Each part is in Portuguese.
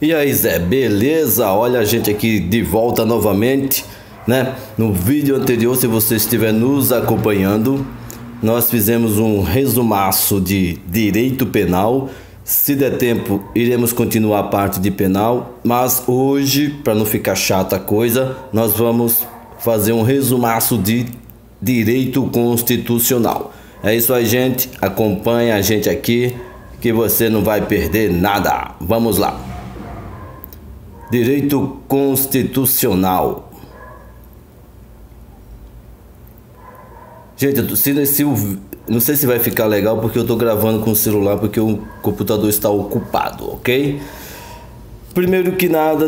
E aí, Zé, beleza? Olha a gente aqui de volta novamente, né? No vídeo anterior, se você estiver nos acompanhando, nós fizemos um resumaço de direito penal. Se der tempo, iremos continuar a parte de penal, mas hoje, para não ficar chata a coisa, nós vamos fazer um resumaço de direito constitucional. É isso aí, gente. Acompanha a gente aqui, que você não vai perder nada. Vamos lá. Direito constitucional. Gente, não sei se vai ficar legal porque eu tô gravando com o celular, porque o computador está ocupado, ok? Primeiro que nada,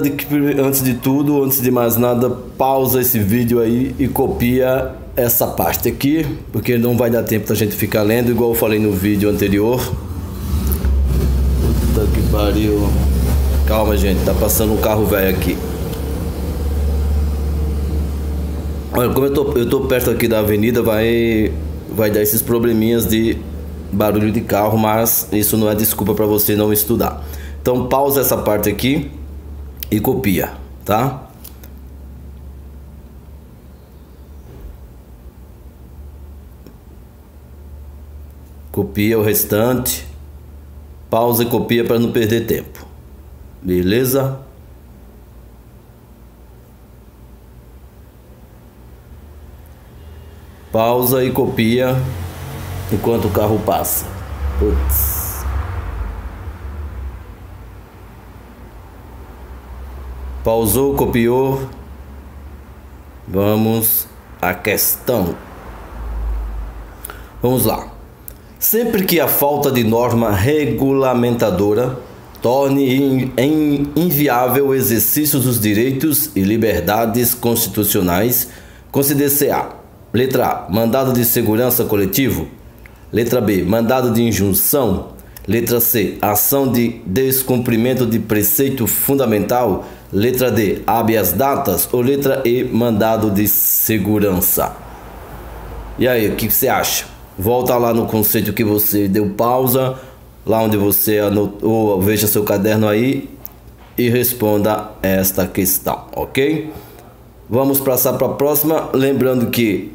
antes de mais nada, pausa esse vídeo aí e copia essa parte aqui, porque não vai dar tempo da gente ficar lendo, igual eu falei no vídeo anterior. Puta que pariu. Calma, gente, tá passando um carro velho aqui. Olha, como eu tô perto aqui da avenida, vai dar esses probleminhas de barulho de carro, mas isso não é desculpa para você não estudar. Então pausa essa parte aqui e copia, tá? Copia o restante. Pausa e copia para não perder tempo. Beleza? Pausa e copia enquanto o carro passa. Putz. Pausou, copiou. Vamos à questão. Vamos lá. Sempre que a falta de norma regulamentadora torne inviável o exercício dos direitos e liberdades constitucionais, considere-se a: letra A, mandado de segurança coletivo; letra B, mandado de injunção; letra C, ação de descumprimento de preceito fundamental; letra D, habeas datas; ou letra E, mandado de segurança. E aí, o que você acha? Volta lá no conceito que você deu pausa, lá onde você anotou, veja seu caderno aí e responda esta questão, ok? Vamos passar para a próxima, lembrando que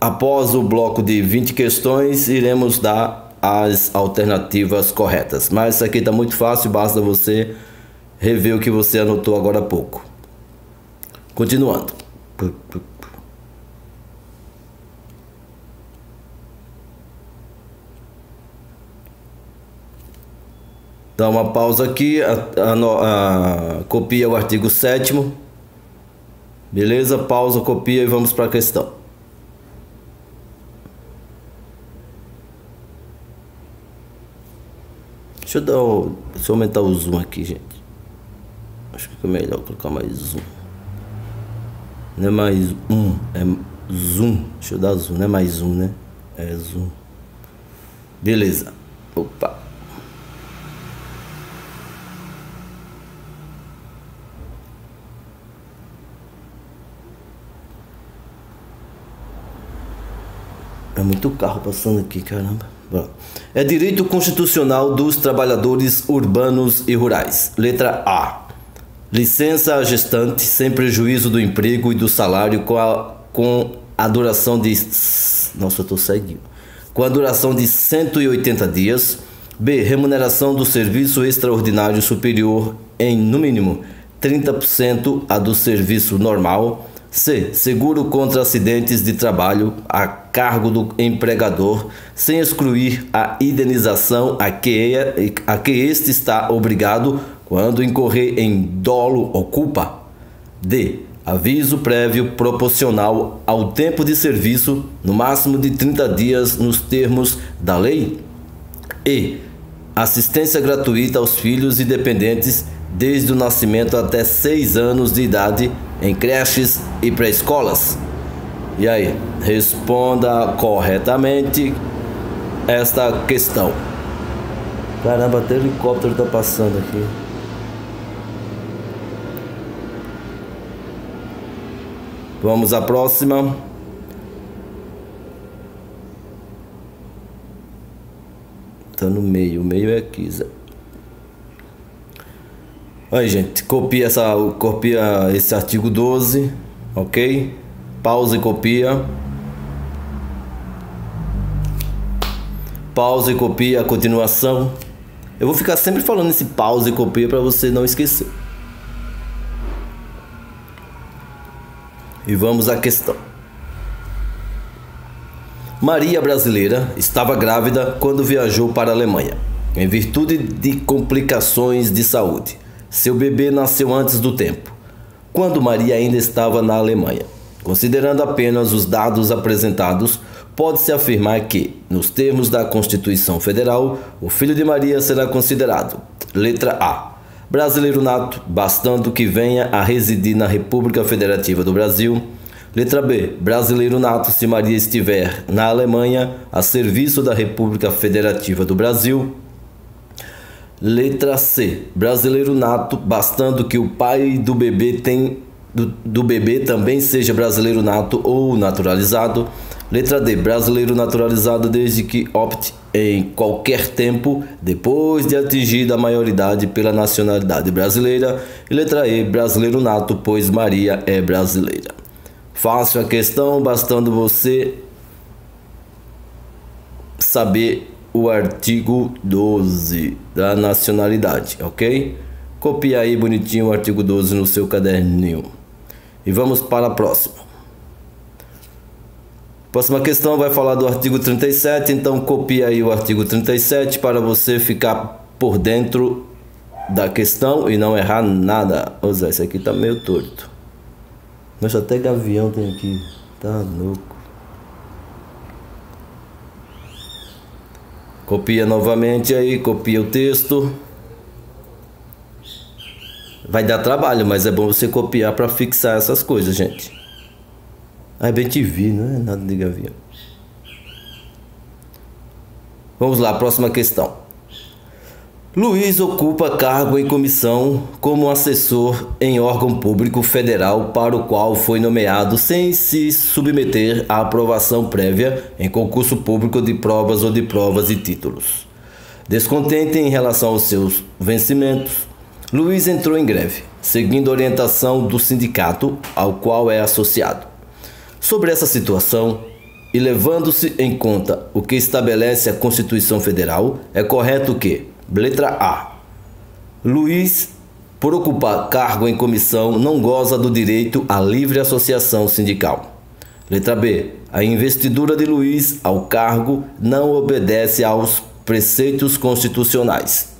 após o bloco de 20 questões, iremos dar as alternativas corretas. Mas isso aqui está muito fácil, basta você rever o que você anotou agora há pouco. Continuando. Dá uma pausa aqui, copia o artigo 7º. Beleza? Pausa, copia e vamos para a questão. Deixa eu aumentar o zoom aqui, gente. Acho que é melhor colocar mais zoom. Não é mais um, é zoom. Deixa eu dar zoom, não é mais zoom, né? É zoom. Beleza. Opa. É muito carro passando aqui, caramba. É direito constitucional dos trabalhadores urbanos e rurais. Letra A. Licença à gestante sem prejuízo do emprego e do salário com a duração de... Nossa, eu tô cego. Com a duração de 180 dias. B. Remuneração do serviço extraordinário superior em, no mínimo, 30% a do serviço normal. C. Seguro contra acidentes de trabalho a cargo do empregador, sem excluir a indenização a que este está obrigado quando incorrer em dolo ou culpa. D. Aviso prévio proporcional ao tempo de serviço, no máximo de 30 dias nos termos da lei. E. Assistência gratuita aos filhos e dependentes desde o nascimento até 6 anos de idade, em creches e pré-escolas. E aí, responda corretamente esta questão. Caramba, até o helicóptero tá passando aqui. Vamos à próxima. Tá no meio, o meio é aqui, Zé. Aí, gente, copia esse artigo 12, ok? Pausa e copia. Pausa e copia a continuação. Eu vou ficar sempre falando esse pausa e copia para você não esquecer. E vamos à questão. Maria brasileira estava grávida quando viajou para a Alemanha, em virtude de complicações de saúde. Seu bebê nasceu antes do tempo, quando Maria ainda estava na Alemanha. Considerando apenas os dados apresentados, pode-se afirmar que, nos termos da Constituição Federal, o filho de Maria será considerado, letra A, brasileiro nato, bastando que venha a residir na República Federativa do Brasil. Letra B, brasileiro nato se Maria estiver na Alemanha, a serviço da República Federativa do Brasil. Letra C, brasileiro nato, bastando que o pai do bebê do bebê também seja brasileiro nato ou naturalizado. Letra D, brasileiro naturalizado desde que opte em qualquer tempo depois de atingida a maioridade pela nacionalidade brasileira. E letra E, brasileiro nato, pois Maria é brasileira. Fácil a questão, bastando você saber o artigo 12 da nacionalidade, ok? Copia aí bonitinho o artigo 12 no seu caderninho. E vamos para a próxima. Próxima questão vai falar do artigo 37, então copia aí o artigo 37 para você ficar por dentro da questão e não errar nada. Oza, esse aqui tá meio torto. Nossa, até gavião tem aqui. Tá louco. Copia novamente aí, copia o texto. Vai dar trabalho, mas é bom você copiar para fixar essas coisas, gente. Ah, é bem te vi, não é nada de gavião. Vamos lá, próxima questão. Luiz ocupa cargo em comissão como assessor em órgão público federal para o qual foi nomeado sem se submeter à aprovação prévia em concurso público de provas ou de provas e títulos. Descontente em relação aos seus vencimentos, Luiz entrou em greve, seguindo a orientação do sindicato ao qual é associado. Sobre essa situação, e levando-se em conta o que estabelece a Constituição Federal, é correto que, letra A, Luiz, por ocupar cargo em comissão, não goza do direito à livre associação sindical. Letra B, a investidura de Luiz ao cargo não obedece aos preceitos constitucionais.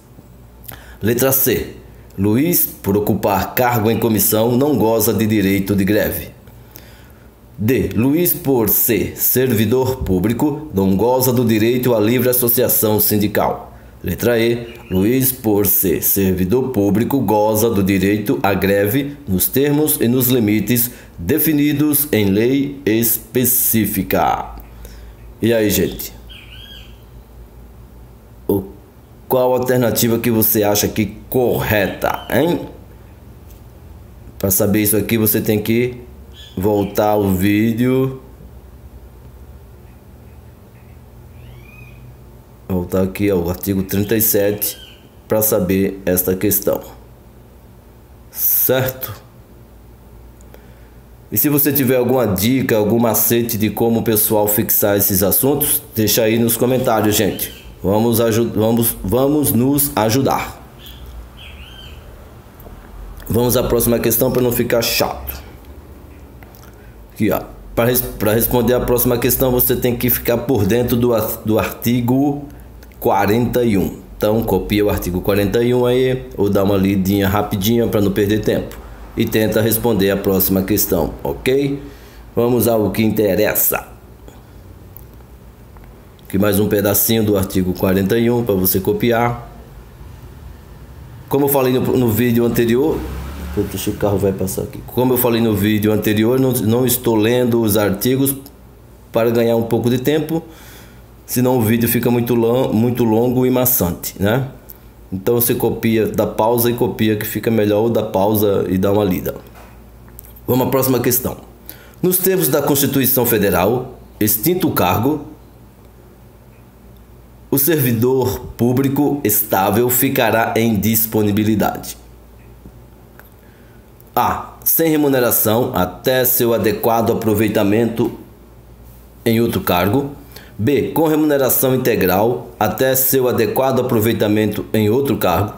Letra C, Luiz, por ocupar cargo em comissão, não goza de direito de greve. D. Luiz, por ser servidor público, não goza do direito à livre associação sindical. Letra E. Luiz, por ser servidor público, goza do direito à greve nos termos e nos limites definidos em lei específica. E aí, gente? Qual a alternativa que você acha aqui correta, hein? Para saber isso aqui, você tem que voltar o vídeo, voltar aqui ao artigo 37 para saber esta questão, certo? E se você tiver alguma dica, algum macete de como o pessoal fixar esses assuntos, deixa aí nos comentários, gente. Vamos nos ajudar. Vamos à próxima questão para não ficar chato. Aqui, ó, para responder a próxima questão, você tem que ficar por dentro do artigo 41. Então, copia o artigo 41 aí, ou dá uma lidinha rapidinha para não perder tempo. E tenta responder a próxima questão, ok? Vamos ao que interessa. Aqui mais um pedacinho do artigo 41 para você copiar. Como eu falei no vídeo anterior... Deixa o carro vai passar aqui. Como eu falei no vídeo anterior, não estou lendo os artigos para ganhar um pouco de tempo, senão o vídeo fica muito longo e maçante, né? Então você copia, dá pausa e copia, que fica melhor, ou dá pausa e dá uma lida. Vamos à próxima questão. Nos termos da Constituição Federal, extinto o cargo, o servidor público estável ficará em disponibilidade. A. Sem remuneração até seu adequado aproveitamento em outro cargo. B. Com remuneração integral até seu adequado aproveitamento em outro cargo.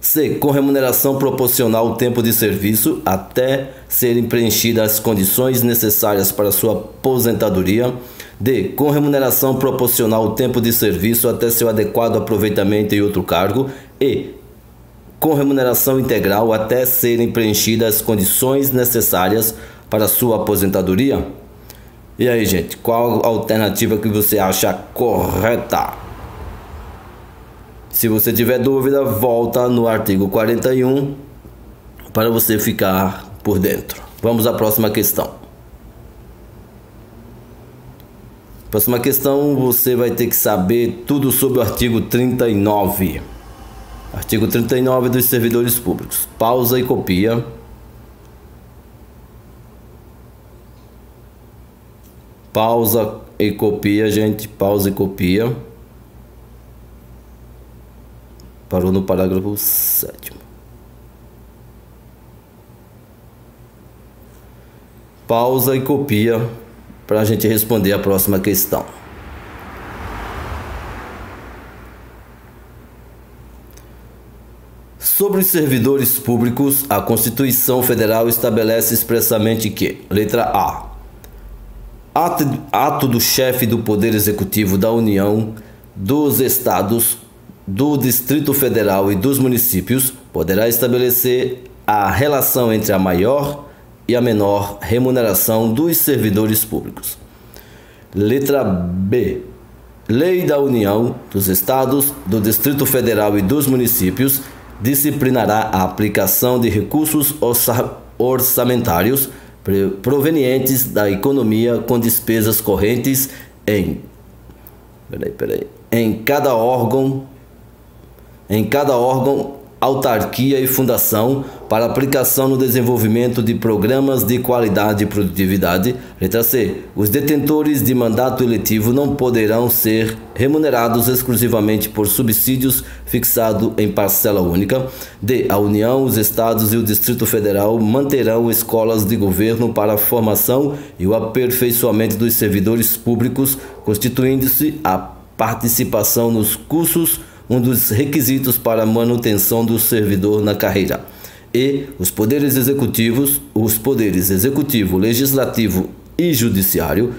C. Com remuneração proporcional ao tempo de serviço até serem preenchidas as condições necessárias para sua aposentadoria. D. Com remuneração proporcional ao tempo de serviço até seu adequado aproveitamento em outro cargo. E. Com remuneração integral até serem preenchidas as condições necessárias para sua aposentadoria. E aí, gente, qual a alternativa que você acha correta? Se você tiver dúvida, volta no artigo 41 para você ficar por dentro. Vamos à próxima questão. Próxima questão, você vai ter que saber tudo sobre o artigo 39. Artigo 39 dos servidores públicos. Pausa e copia. Pausa e copia, gente. Pausa e copia. Parou no parágrafo 7º. Pausa e copia para a gente responder a próxima questão. Sobre os servidores públicos, a Constituição Federal estabelece expressamente que: letra A. Ato do chefe do Poder Executivo da União, dos Estados, do Distrito Federal e dos municípios poderá estabelecer a relação entre a maior e a menor remuneração dos servidores públicos. Letra B. Lei da União, dos Estados, do Distrito Federal e dos municípios disciplinará a aplicação de recursos orçamentários provenientes da economia com despesas correntes em cada órgão, autarquia e fundação para aplicação no desenvolvimento de programas de qualidade e produtividade. Letra C. Os detentores de mandato eletivo não poderão ser remunerados exclusivamente por subsídios fixado em parcela única. D. A União, os Estados e o Distrito Federal manterão escolas de governo para a formação e o aperfeiçoamento dos servidores públicos, constituindo-se a participação nos cursos um dos requisitos para a manutenção do servidor na carreira. E os poderes executivo, legislativo e judiciário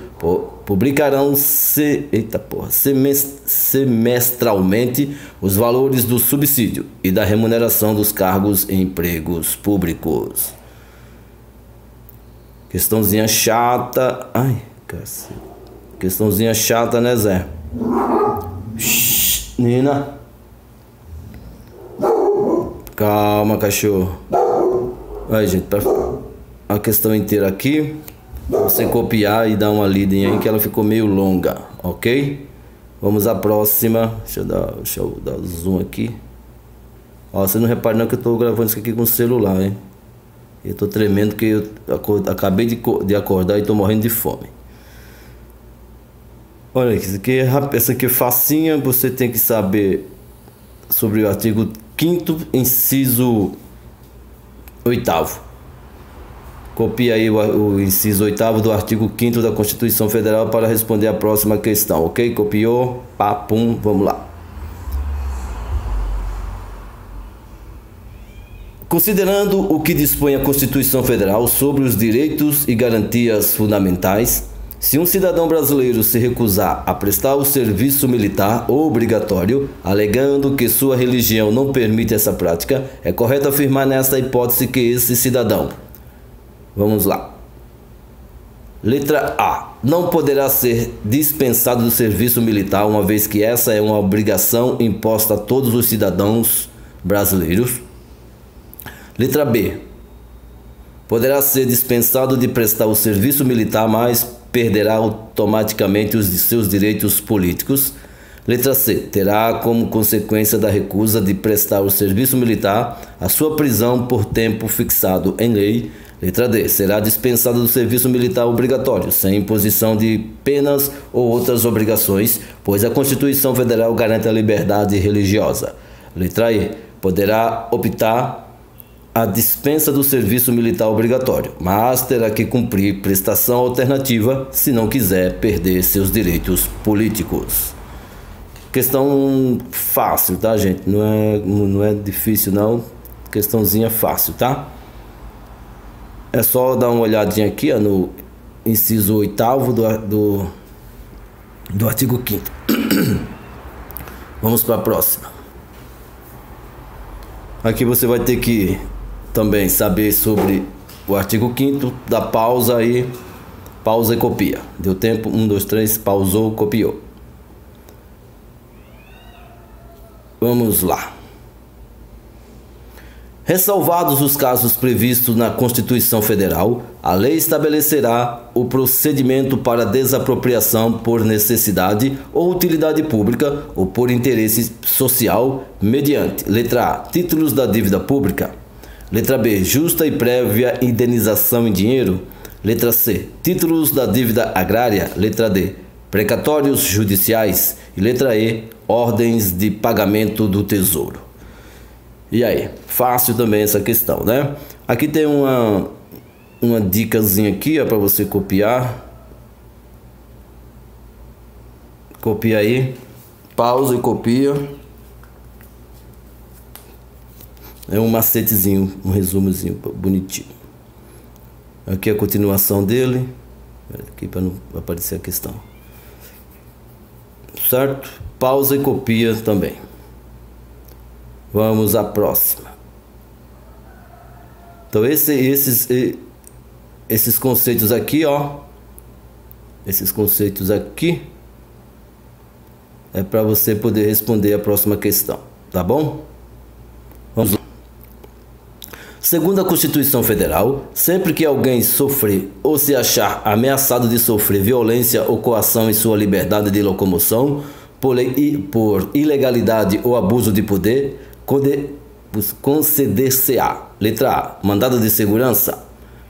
publicarão semestralmente os valores do subsídio e da remuneração dos cargos e empregos públicos. Questãozinha chata. Ai, cacete. Questãozinha chata, né, Zé? Nina. Calma, cachorro. Aí, gente, a questão inteira aqui, você copiar e dar uma lida aí, que ela ficou meio longa, ok? Vamos à próxima. Deixa eu dar zoom aqui. Ó, você não repara não que eu tô gravando isso aqui com o celular, hein? Eu tô tremendo que eu acabei de acordar e tô morrendo de fome. Olha, essa aqui é facinha, você tem que saber sobre o artigo 5º, inciso 8º. Copia aí o inciso 8º do artigo 5º da Constituição Federal para responder a próxima questão, ok? Copiou? Pá, pum, vamos lá. Considerando o que dispõe a Constituição Federal sobre os direitos e garantias fundamentais, se um cidadão brasileiro se recusar a prestar o serviço militar obrigatório, alegando que sua religião não permite essa prática, é correto afirmar nesta hipótese que esse cidadão... Vamos lá. Letra A. Não poderá ser dispensado do serviço militar, uma vez que essa é uma obrigação imposta a todos os cidadãos brasileiros. Letra B. Poderá ser dispensado de prestar o serviço militar, mas perderá automaticamente os de seus direitos políticos. Letra C. Terá como consequência da recusa de prestar o serviço militar a sua prisão por tempo fixado em lei. Letra D. Será dispensado do serviço militar obrigatório, sem imposição de penas ou outras obrigações, pois a Constituição Federal garante a liberdade religiosa. Letra E. Poderá optar a dispensa do serviço militar obrigatório, mas terá que cumprir prestação alternativa se não quiser perder seus direitos políticos. Questão fácil, tá, gente? Não é difícil, não. Questãozinha fácil, tá? É só dar uma olhadinha aqui, ó, no inciso 8º do artigo 5º. Vamos para a próxima. Aqui você vai ter que também saber sobre o artigo 5º, dá pausa aí, pausa e copia. Deu tempo, 1, 2, 3, pausou, copiou. Vamos lá. Ressalvados os casos previstos na Constituição Federal, a lei estabelecerá o procedimento para desapropriação por necessidade ou utilidade pública ou por interesse social mediante: letra A, títulos da dívida pública; letra B, justa e prévia indenização em dinheiro; letra C, títulos da dívida agrária; letra D, precatórios judiciais; e letra E, ordens de pagamento do Tesouro. E aí, fácil também essa questão, né? Aqui tem uma dicazinha aqui, ó, para você copiar. Copia aí, pausa e copia. É um macetezinho, um resumozinho bonitinho. Aqui a continuação dele, aqui para não aparecer a questão. Certo? Pausa e copia também. Vamos à próxima. Então esses conceitos aqui, ó, esses conceitos aqui é para você poder responder a próxima questão, tá bom? Vamos lá. Segundo a Constituição Federal, sempre que alguém sofrer ou se achar ameaçado de sofrer violência ou coação em sua liberdade de locomoção por ilegalidade ou abuso de poder, conceder-se-á: letra A, mandado de segurança;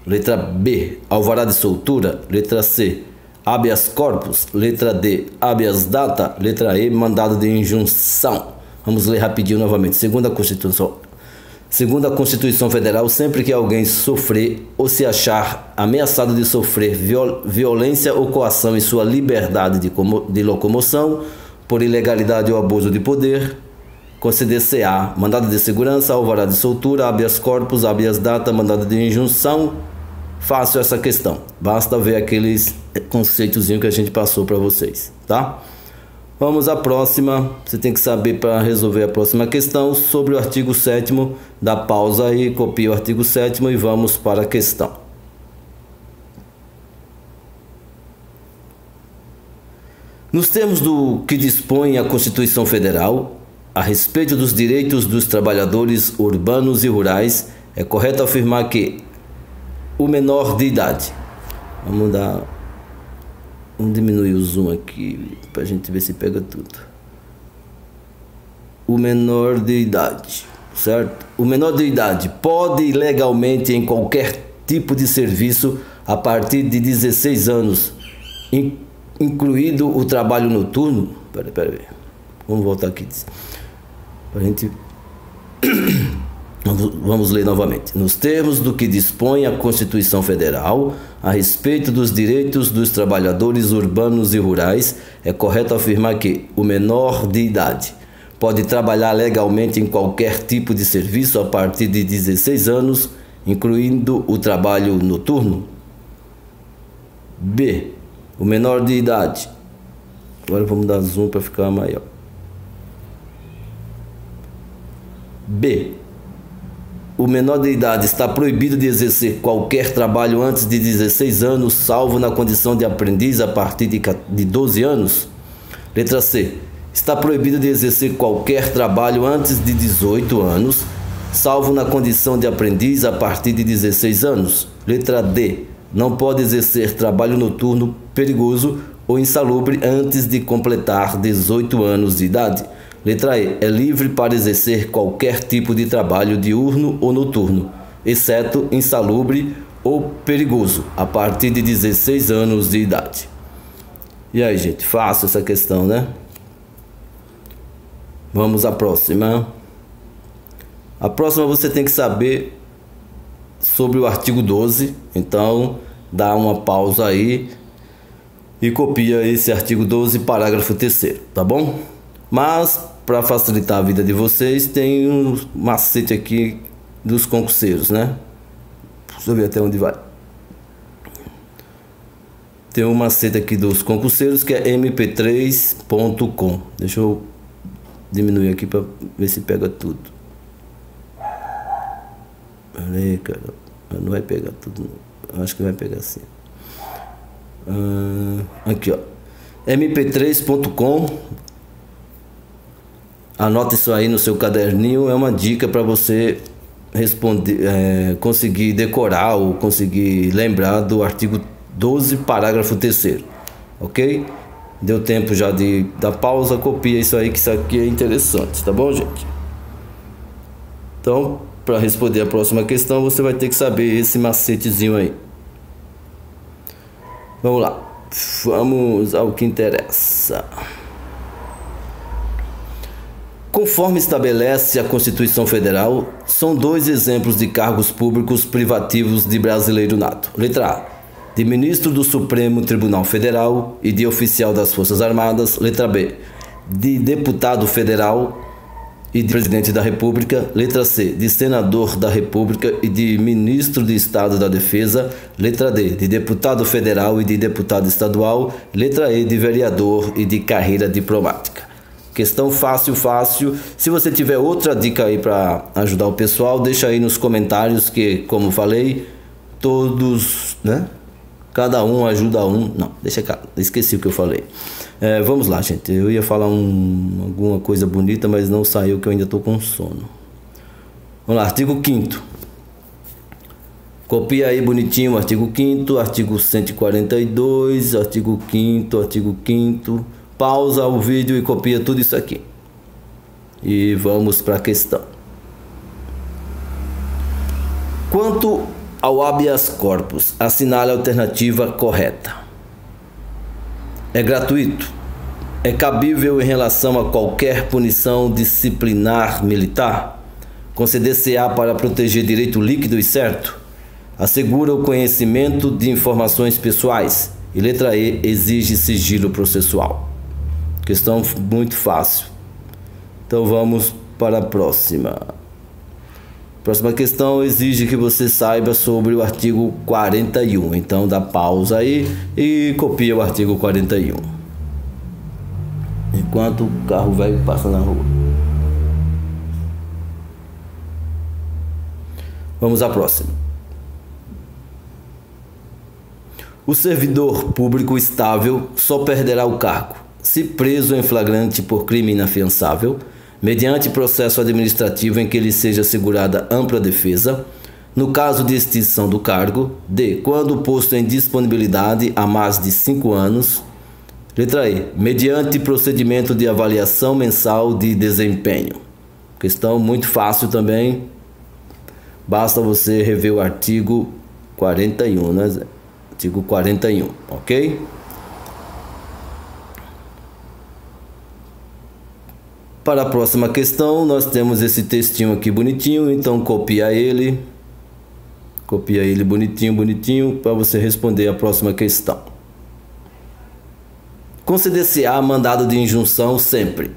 letra B, alvará de soltura; letra C, habeas corpus; letra D, habeas data; letra E, mandado de injunção. Vamos ler rapidinho novamente. Segundo a Constituição Federal, sempre que alguém sofrer ou se achar ameaçado de sofrer violência ou coação em sua liberdade de locomoção por ilegalidade ou abuso de poder, conceder-se-á: mandado de segurança, alvará de soltura, habeas corpus, habeas data, mandado de injunção. Fácil essa questão. Basta ver aqueles conceitozinhos que a gente passou para vocês, tá? Vamos à próxima. Você tem que saber para resolver a próxima questão sobre o artigo 7º. Dá pausa aí, copia o artigo 7º e vamos para a questão. Nos termos do que dispõe a Constituição Federal, a respeito dos direitos dos trabalhadores urbanos e rurais, é correto afirmar que o menor de idade... Vamos diminuir o zoom aqui para a gente ver se pega tudo. O menor de idade, certo? O menor de idade pode legalmente em qualquer tipo de serviço a partir de 16 anos, incluído o trabalho noturno. Peraí. Vamos voltar aqui. A gente... Vamos ler novamente. Nos termos do que dispõe a Constituição Federal, a respeito dos direitos dos trabalhadores urbanos e rurais, é correto afirmar que o menor de idade pode trabalhar legalmente em qualquer tipo de serviço a partir de 16 anos, incluindo o trabalho noturno. B. O menor de idade... Agora vamos dar zoom para ficar maior. B. O menor de idade está proibido de exercer qualquer trabalho antes de 16 anos, salvo na condição de aprendiz a partir de 12 anos. Letra C. Está proibido de exercer qualquer trabalho antes de 18 anos, salvo na condição de aprendiz a partir de 16 anos. Letra D. Não pode exercer trabalho noturno perigoso ou insalubre antes de completar 18 anos de idade. Letra E. É livre para exercer qualquer tipo de trabalho diurno ou noturno, exceto insalubre ou perigoso, a partir de 16 anos de idade. E aí, gente, fácil essa questão, né? Vamos à próxima. A próxima você tem que saber sobre o artigo 12, então dá uma pausa aí e copia esse artigo 12, parágrafo 3º, tá bom? Mas para facilitar a vida de vocês, tem um macete aqui dos concurseiros, né? Deixa eu ver até onde vai. Tem um macete aqui dos concurseiros que é mp3.com. Deixa eu diminuir aqui para ver se pega tudo. Olha aí, cara, não vai pegar tudo não. Acho que vai pegar sim. Aqui, ó, mp3.com. Anota isso aí no seu caderninho, é uma dica para você responder, conseguir decorar ou conseguir lembrar do artigo 12, parágrafo 3º, ok? Deu tempo já da pausa, copia isso aí, que isso aqui é interessante, tá bom, gente? Então, para responder a próxima questão, você vai ter que saber esse macetezinho aí. Vamos lá, vamos ao que interessa. Conforme estabelece a Constituição Federal, são dois exemplos de cargos públicos privativos de brasileiro nato. Letra A, de ministro do Supremo Tribunal Federal e de oficial das Forças Armadas. Letra B, de deputado federal e de presidente da República. Letra C, de senador da República e de ministro de Estado da Defesa. Letra D, de deputado federal e de deputado estadual. Letra E, de vereador e de carreira diplomática. Questão fácil, fácil. Se você tiver outra dica aí para ajudar o pessoal, deixa aí nos comentários que, como falei, todos, né? Cada um ajuda um. Não, deixa cá, esqueci o que eu falei. Vamos lá, gente. Eu ia falar alguma coisa bonita, mas não saiu, que eu ainda tô com sono. Vamos lá, artigo 5º. Copia aí bonitinho o artigo 5º, artigo 142, artigo 5º, artigo 5º. Pausa o vídeo e copia tudo isso aqui. E vamos para a questão. Quanto ao habeas corpus, assinale a alternativa correta. É gratuito. É cabível em relação a qualquer punição disciplinar militar. Conceder-se-á para proteger direito líquido e certo. Assegura o conhecimento de informações pessoais. E letra E, exige sigilo processual. Questão muito fácil. Então vamos para a próxima. Próxima questão exige que você saiba sobre o artigo 41. Então dá pausa aí e copia o artigo 41. Enquanto o carro velho passa na rua. Vamos à próxima. O servidor público estável só perderá o cargo se preso em flagrante por crime inafiançável, mediante processo administrativo em que lhe seja assegurada ampla defesa, no caso de extinção do cargo, D, quando posto em disponibilidade há mais de 5 anos, letra E, mediante procedimento de avaliação mensal de desempenho. Questão muito fácil também, basta você rever o artigo 41, né? Artigo 41, ok? Para a próxima questão, nós temos esse textinho aqui bonitinho, então copia ele bonitinho, bonitinho, para você responder a próxima questão. Conceder-se-á mandado de injunção sempre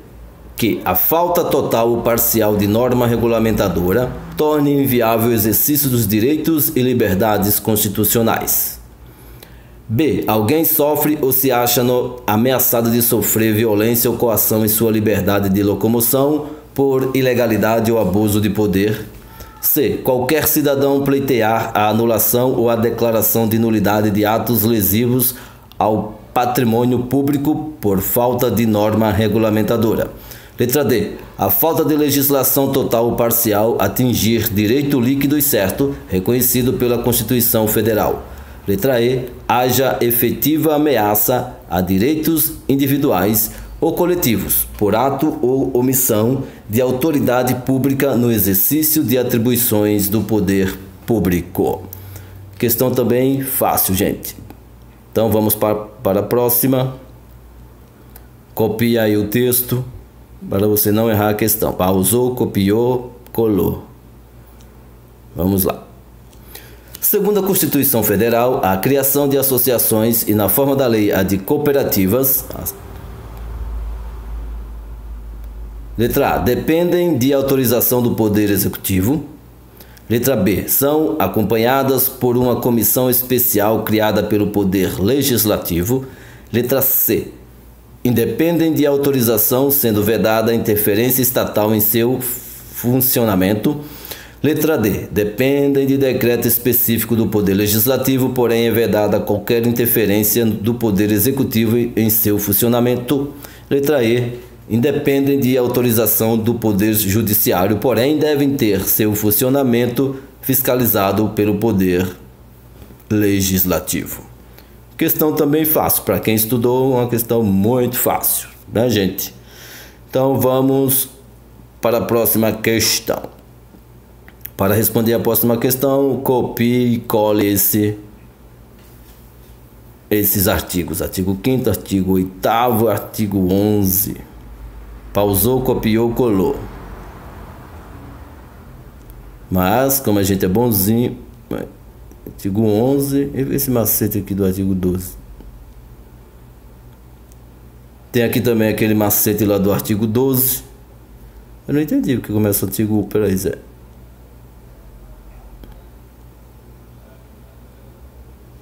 que a falta total ou parcial de norma regulamentadora torne inviável o exercício dos direitos e liberdades constitucionais. B, alguém sofre ou se acha ameaçado de sofrer violência ou coação em sua liberdade de locomoção por ilegalidade ou abuso de poder. C, qualquer cidadão pleitear a anulação ou a declaração de nulidade de atos lesivos ao patrimônio público por falta de norma regulamentadora. Letra D, a falta de legislação total ou parcial atingir direito líquido e certo, reconhecido pela Constituição Federal. Letra E, haja efetiva ameaça a direitos individuais ou coletivos por ato ou omissão de autoridade pública no exercício de atribuições do poder público. Questão também fácil, gente. Então vamos para a próxima. Copia aí o texto para você não errar a questão. Pausou, copiou, colou. Vamos lá. Segundo a Constituição Federal, a criação de associações e, na forma da lei, a de cooperativas, letra A, dependem de autorização do Poder Executivo. Letra B, são acompanhadas por uma comissão especial criada pelo Poder Legislativo. Letra C, independem de autorização, sendo vedada a interferência estatal em seu funcionamento. Letra D, dependem de decreto específico do Poder Legislativo, porém é vedada qualquer interferência do Poder Executivo em seu funcionamento. Letra E, independem de autorização do Poder Judiciário, porém devem ter seu funcionamento fiscalizado pelo Poder Legislativo. Questão também fácil, para quem estudou, uma questão muito fácil, né, gente? Então vamos para a próxima questão. Para responder a próxima questão, copie e cole esses artigos. Artigo 5º, artigo 8º, artigo 11. Pausou, copiou, colou. Mas, como a gente é bonzinho... Artigo 11... E esse macete aqui do artigo 12. Tem aqui também aquele macete lá do artigo 12. Eu não entendi porque começa o artigo... Peraí, Zé.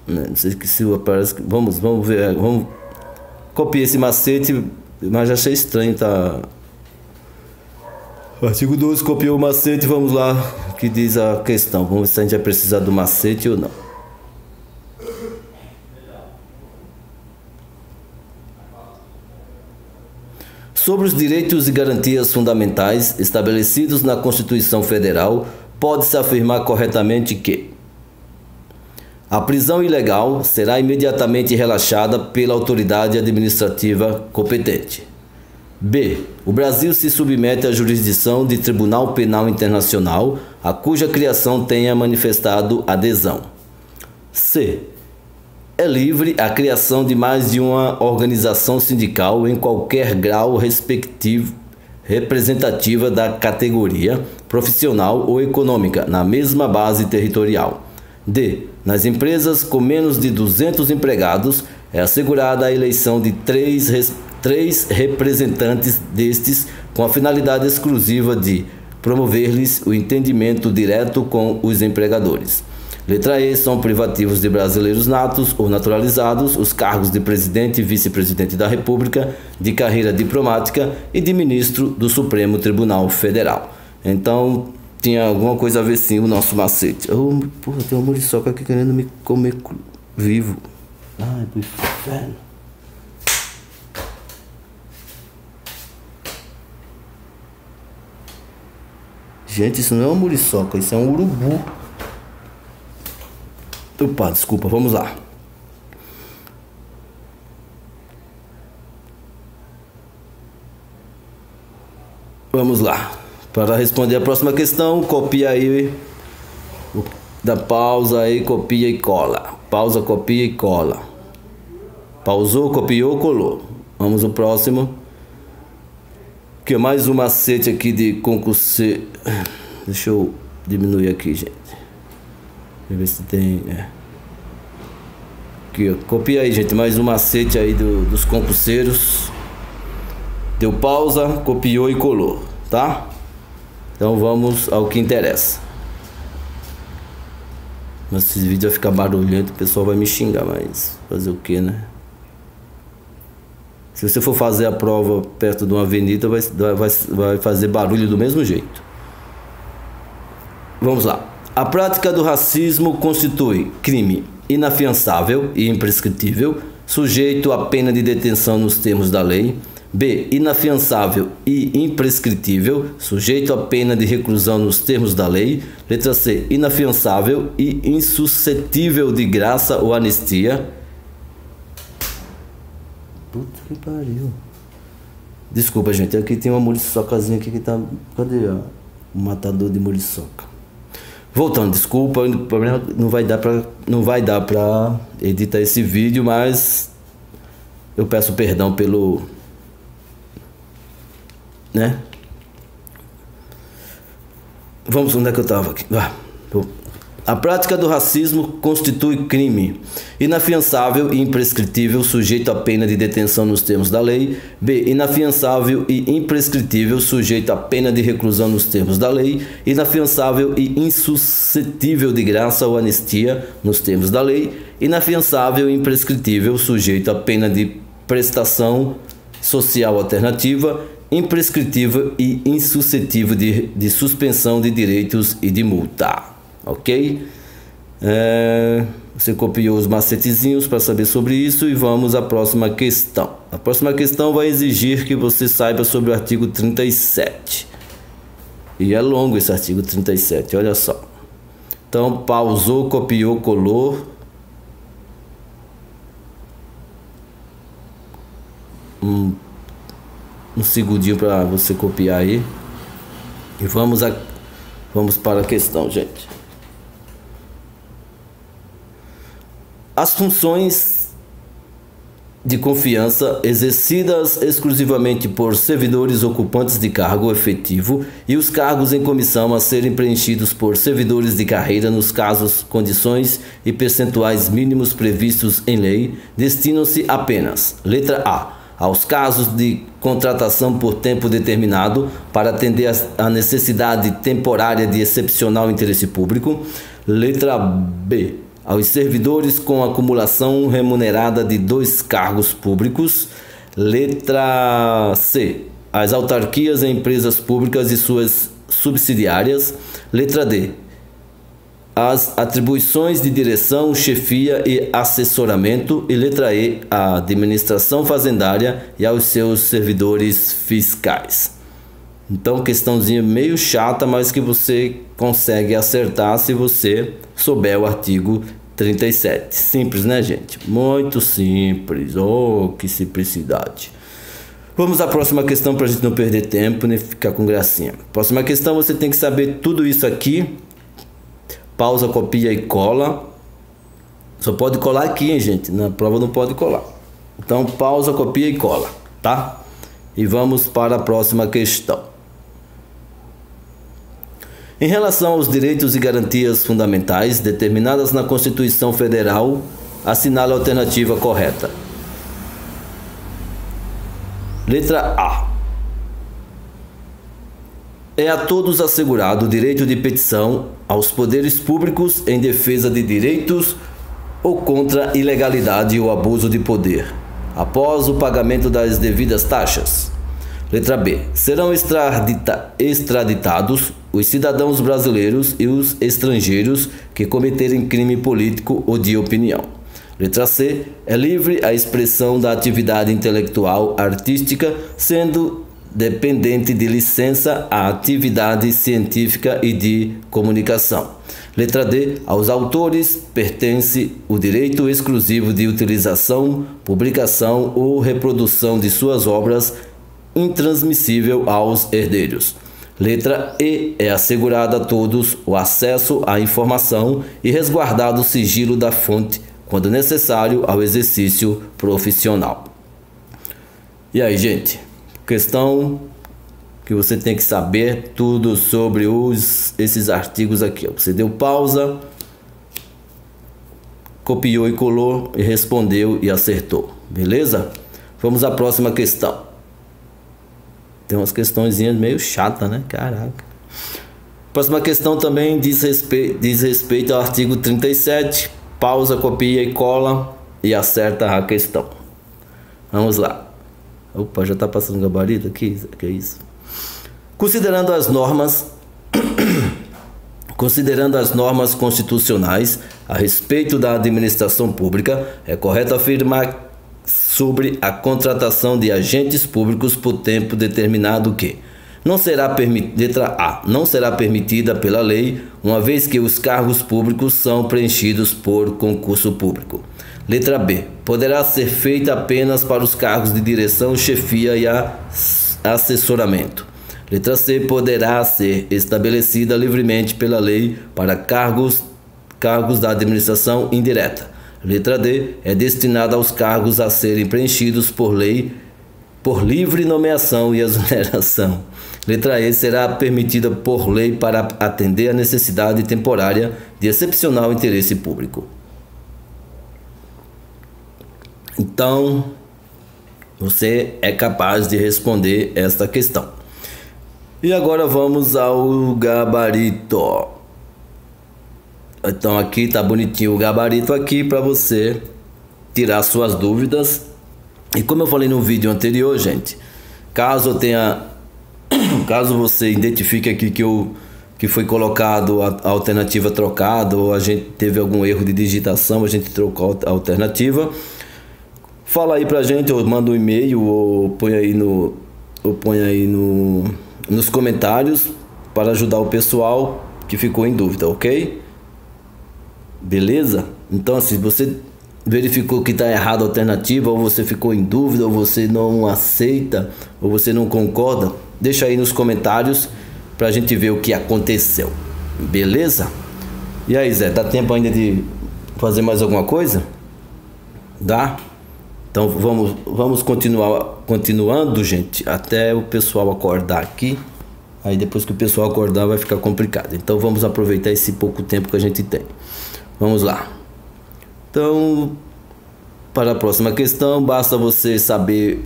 Não sei se aparece... Vamos ver... Vamos... Copiei esse macete... Mas achei estranho, tá? O artigo 12 copiou o macete, vamos lá, que diz a questão. Vamos ver se a gente vai precisar do macete ou não. Sobre os direitos e garantias fundamentais estabelecidos na Constituição Federal, pode-se afirmar corretamente que a prisão ilegal será imediatamente relaxada pela autoridade administrativa competente. B. O Brasil se submete à jurisdição de Tribunal Penal Internacional, a cuja criação tenha manifestado adesão. C. É livre a criação de mais de uma organização sindical em qualquer grau representativa da categoria profissional ou econômica, na mesma base territorial. D. Nas empresas com menos de 200 empregados, é assegurada a eleição de três representantes destes, com a finalidade exclusiva de promover-lhes o entendimento direto com os empregadores. Letra E, são privativos de brasileiros natos ou naturalizados os cargos de presidente e vice-presidente da República, de carreira diplomática e de ministro do Supremo Tribunal Federal. Então... tinha alguma coisa a ver sim o nosso macete. Oh, porra, tem uma muriçoca aqui querendo me comer vivo. Ai, do inferno. Gente, isso não é uma muriçoca, isso é um urubu. Opa, desculpa, vamos lá. Vamos lá. Para responder a próxima questão, copia aí, dá pausa aí, copia e cola. Pausa, copia e cola. Pausou, copiou, colou. Vamos ao próximo. Que é mais um macete aqui de concurseiro. Deixa eu diminuir aqui, gente. Deixa eu ver se tem... Aqui, ó. Copia aí, gente. Mais um macete aí dos concurseiros. Deu pausa, copiou e colou, tá? Então vamos ao que interessa. Mas esse vídeo vai ficar barulhento, o pessoal vai me xingar, mas fazer o que, né? Se você for fazer a prova perto de uma avenida, vai fazer barulho do mesmo jeito. Vamos lá. A prática do racismo constitui crime inafiançável e imprescritível, sujeito à pena de detenção nos termos da lei. B. Inafiançável e imprescritível, sujeito à pena de reclusão nos termos da lei. Letra C. Inafiançável e insuscetível de graça ou anistia. Puta que pariu. Desculpa, gente. Aqui tem uma muriçocazinha aqui que tá... Cadê o matador de muriçoca? Voltando, desculpa. O problema não vai dar pra editar esse vídeo, mas... eu peço perdão pelo... né? Vamos, onde é que eu tava aqui? Ah, A prática do racismo constitui crime, inafiançável e imprescritível, sujeito à pena de detenção nos termos da lei. B. Inafiançável e imprescritível, sujeito à pena de reclusão nos termos da lei. Inafiançável e insuscetível de graça ou anistia nos termos da lei. Inafiançável e imprescritível, sujeito à pena de prestação social alternativa. Imprescritível e insuscetível de suspensão de direitos e de multa. Ok? Você copiou os macetezinhos para saber sobre isso e vamos à próxima questão. A próxima questão vai exigir que você saiba sobre o artigo 37. E é longo esse artigo 37, olha só. Então, pausou, copiou, colou. Um segundinho para você copiar aí. E vamos para a questão, gente. As funções de confiança exercidas exclusivamente por servidores ocupantes de cargo efetivo e os cargos em comissão a serem preenchidos por servidores de carreira nos casos, condições e percentuais mínimos previstos em lei, destinam-se apenas, letra A, aos casos de contratação por tempo determinado para atender à necessidade temporária de excepcional interesse público, letra B, aos servidores com acumulação remunerada de 2 cargos públicos, letra C, às autarquias e empresas públicas e suas subsidiárias, letra D, às atribuições de direção, chefia e assessoramento, e letra E, à administração fazendária e aos seus servidores fiscais. Então, questãozinha meio chata, mas que você consegue acertar se você souber o artigo 37. Simples, né, gente? Muito simples. Oh, que simplicidade. Vamos à próxima questão para a gente não perder tempo, nem ficar com gracinha. Próxima questão, você tem que saber tudo isso aqui. Pausa, copia e cola. Só pode colar aqui, hein, gente? Na prova não pode colar. Então, pausa, copia e cola, tá? E vamos para a próxima questão. Em relação aos direitos e garantias fundamentais determinadas na Constituição Federal, assinale a alternativa correta. Letra A. É a todos assegurado o direito de petição aos poderes públicos em defesa de direitos ou contra ilegalidade ou abuso de poder, após o pagamento das devidas taxas. Letra B. Serão extraditados os cidadãos brasileiros e os estrangeiros que cometerem crime político ou de opinião. Letra C. É livre a expressão da atividade intelectual artística, sendo dependente de licença à atividade científica e de comunicação. Letra D. Aos autores pertence o direito exclusivo de utilização, publicação ou reprodução de suas obras, intransmissível aos herdeiros. Letra E. É assegurado a todos o acesso à informação e resguardado o sigilo da fonte, quando necessário ao exercício profissional. E aí, gente? Questão que você tem que saber tudo sobre esses artigos aqui. Você deu pausa, copiou e colou e respondeu e acertou. Beleza? Vamos à próxima questão. Tem umas questõezinhas meio chata, né? Caraca. Próxima questão também diz respeito ao artigo 37. Pausa, copia e cola e acerta a questão. Vamos lá. Opa, já está passando gabarito aqui? Que é isso? Considerando as normas constitucionais a respeito da administração pública, é correto afirmar sobre a contratação de agentes públicos por tempo determinado que letra A, não será permitida pela lei, uma vez que os cargos públicos são preenchidos por concurso público. Letra B. Poderá ser feita apenas para os cargos de direção, chefia e assessoramento. Letra C. Poderá ser estabelecida livremente pela lei para cargos da administração indireta. Letra D. É destinada aos cargos a serem preenchidos por lei por livre nomeação e exoneração. Letra E, será permitida por lei para atender a necessidade temporária de excepcional interesse público. Então, você é capaz de responder esta questão. E agora vamos ao gabarito. Então aqui tá bonitinho o gabarito aqui para você tirar suas dúvidas. E como eu falei no vídeo anterior, gente, caso você identifique aqui que foi colocado a alternativa trocada, ou a gente teve algum erro de digitação, a gente trocou a alternativa, fala aí pra gente, ou manda um e-mail, ou põe aí nos comentários para ajudar o pessoal que ficou em dúvida, ok? Beleza? Então, se você verificou que está errada a alternativa, ou você ficou em dúvida, ou você não aceita, ou você não concorda, deixa aí nos comentários para a gente ver o que aconteceu. Beleza? E aí, Zé, dá tempo ainda de fazer mais alguma coisa? Dá? Então vamos continuando, gente, até o pessoal acordar aqui. Aí depois que o pessoal acordar vai ficar complicado. Então vamos aproveitar esse pouco tempo que a gente tem. Vamos lá. Então, para a próxima questão, basta você saber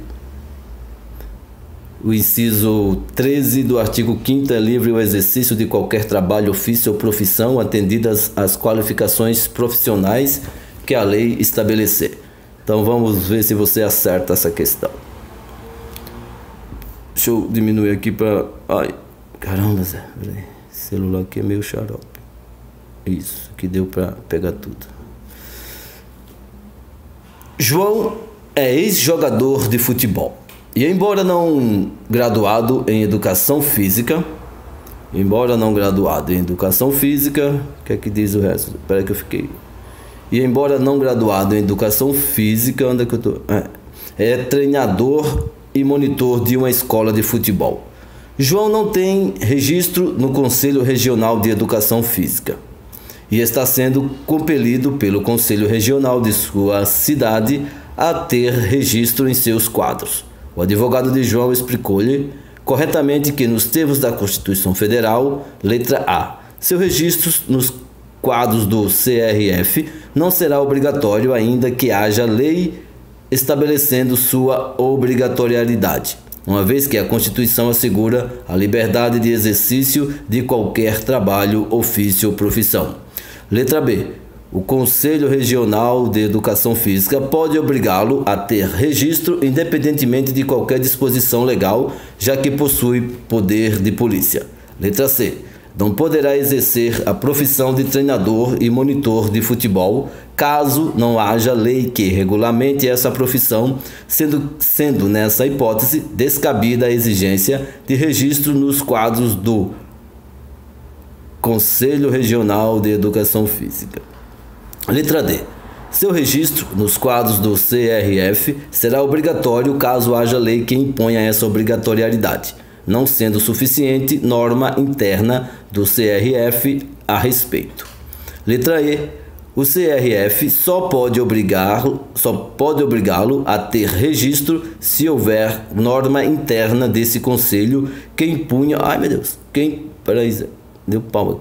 o inciso 13 do artigo 5º, é livre o exercício de qualquer trabalho, ofício ou profissão, atendidas as qualificações profissionais que a lei estabelecer. Então vamos ver se você acerta essa questão. Deixa eu diminuir aqui para... Ai, caramba, Zé. Celular aqui é meio xarope. Isso, que deu para pegar tudo. João é ex-jogador de futebol. E embora não graduado em educação física... O que é que diz o resto? Espera que eu fiquei... E embora não graduado em educação física, onde é que eu tô? É treinador e monitor de uma escola de futebol. João não tem registro no Conselho Regional de Educação Física e está sendo compelido pelo Conselho Regional de sua cidade a ter registro em seus quadros. O advogado de João explicou-lhe corretamente que, nos termos da Constituição Federal, letra A, seu registro nos quadros do CRF não será obrigatório, ainda que haja lei estabelecendo sua obrigatoriedade, uma vez que a Constituição assegura a liberdade de exercício de qualquer trabalho, ofício ou profissão. Letra B. O Conselho Regional de Educação Física pode obrigá-lo a ter registro independentemente de qualquer disposição legal, já que possui poder de polícia. Letra C. Não poderá exercer a profissão de treinador e monitor de futebol, caso não haja lei que regulamente essa profissão, sendo nessa hipótese descabida a exigência de registro nos quadros do Conselho Regional de Educação Física. Letra D. Seu registro nos quadros do CRF será obrigatório caso haja lei que imponha essa obrigatoriedade, não sendo suficiente norma interna do CRF a respeito. Letra E. O CRF só pode obrigá-lo a ter registro se houver norma interna desse conselho que impunha... Ai, meu Deus. Letra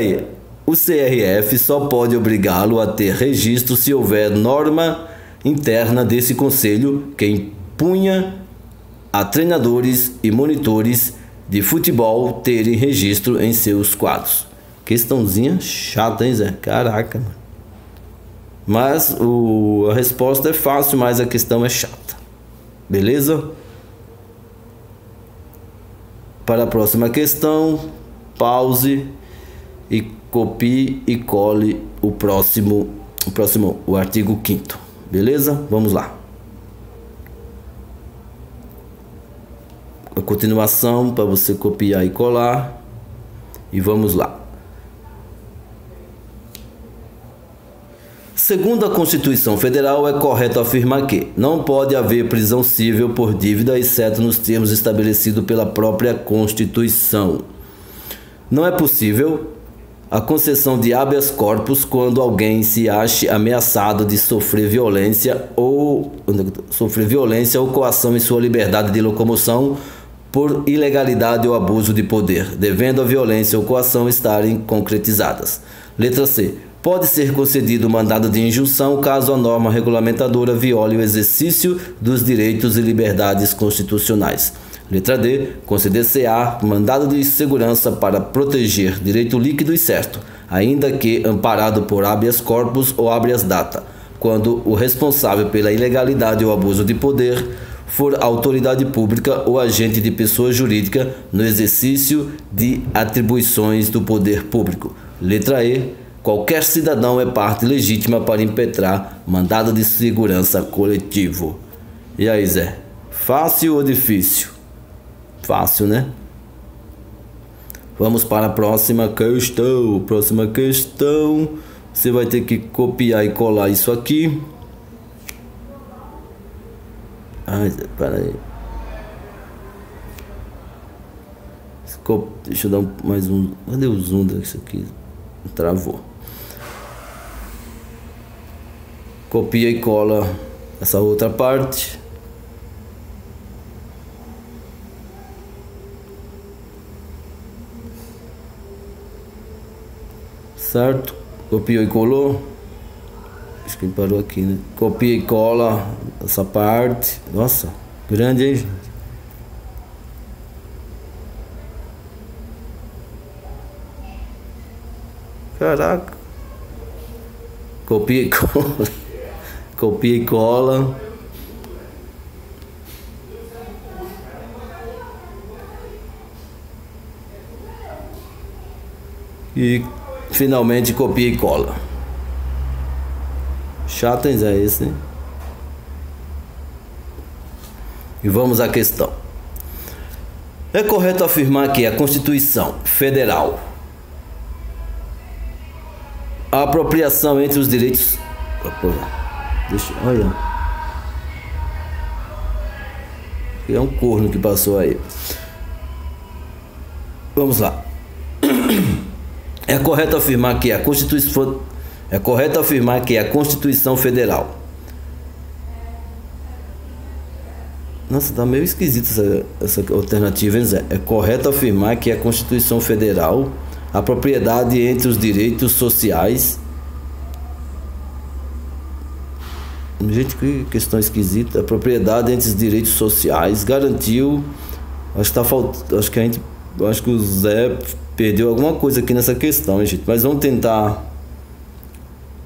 E. O CRF só pode obrigá-lo a ter registro se houver norma interna desse conselho que impunha a treinadores e monitores de futebol terem registro em seus quadros. Questãozinha chata, hein, Zé? Caraca, mano. Mas a resposta é fácil, mas a questão é chata. Beleza? Para a próxima questão, pause e copie e cole o artigo 5º. Beleza? Vamos lá. A continuação para você copiar e colar. E vamos lá. Segundo a Constituição Federal, é correto afirmar que não pode haver prisão civil por dívida, exceto nos termos estabelecidos pela própria Constituição. Não é possível a concessão de habeas corpus quando alguém se ache ameaçado de sofrer violência ou coação em sua liberdade de locomoção por ilegalidade ou abuso de poder, devendo a violência ou coação estarem concretizadas. Letra C. Pode ser concedido mandado de injunção caso a norma regulamentadora viole o exercício dos direitos e liberdades constitucionais. Letra D. Conceder-se a mandado de segurança para proteger direito líquido e certo, ainda que amparado por habeas corpus ou habeas data, quando o responsável pela ilegalidade ou abuso de poder for autoridade pública ou agente de pessoa jurídica no exercício de atribuições do poder público. Letra E. Qualquer cidadão é parte legítima para impetrar mandado de segurança coletivo. E aí, Zé? Fácil ou difícil? Fácil, né? Vamos para a próxima questão. Próxima questão. Você vai ter que copiar e colar isso aqui. Ai, Zé, peraí. Deixa eu dar mais um. Cadê o zoom disso aqui? Travou. Copia e cola essa outra parte. Certo? Copiou e colou. Acho que parou aqui, né? Copia e cola essa parte. Nossa, grande, hein, gente? Caraca. Copia e cola. Copia e cola. E finalmente copia e cola. Chato, hein, Zé, esse, né? E vamos à questão. É correto afirmar que a Constituição Federal, a apropriação entre os direitos... Deixa, olha. É um corno que passou aí. Vamos lá. É correto afirmar que a Constituição... É correto afirmar que a Constituição Federal... Nossa, tá meio esquisita essa alternativa, hein, Zé? É correto afirmar que a Constituição Federal... A propriedade entre os direitos sociais. Gente, que questão esquisita. A propriedade entre os direitos sociais garantiu. Acho que tá faltando. Acho que o Zé perdeu alguma coisa aqui nessa questão, hein, gente? Mas vamos tentar.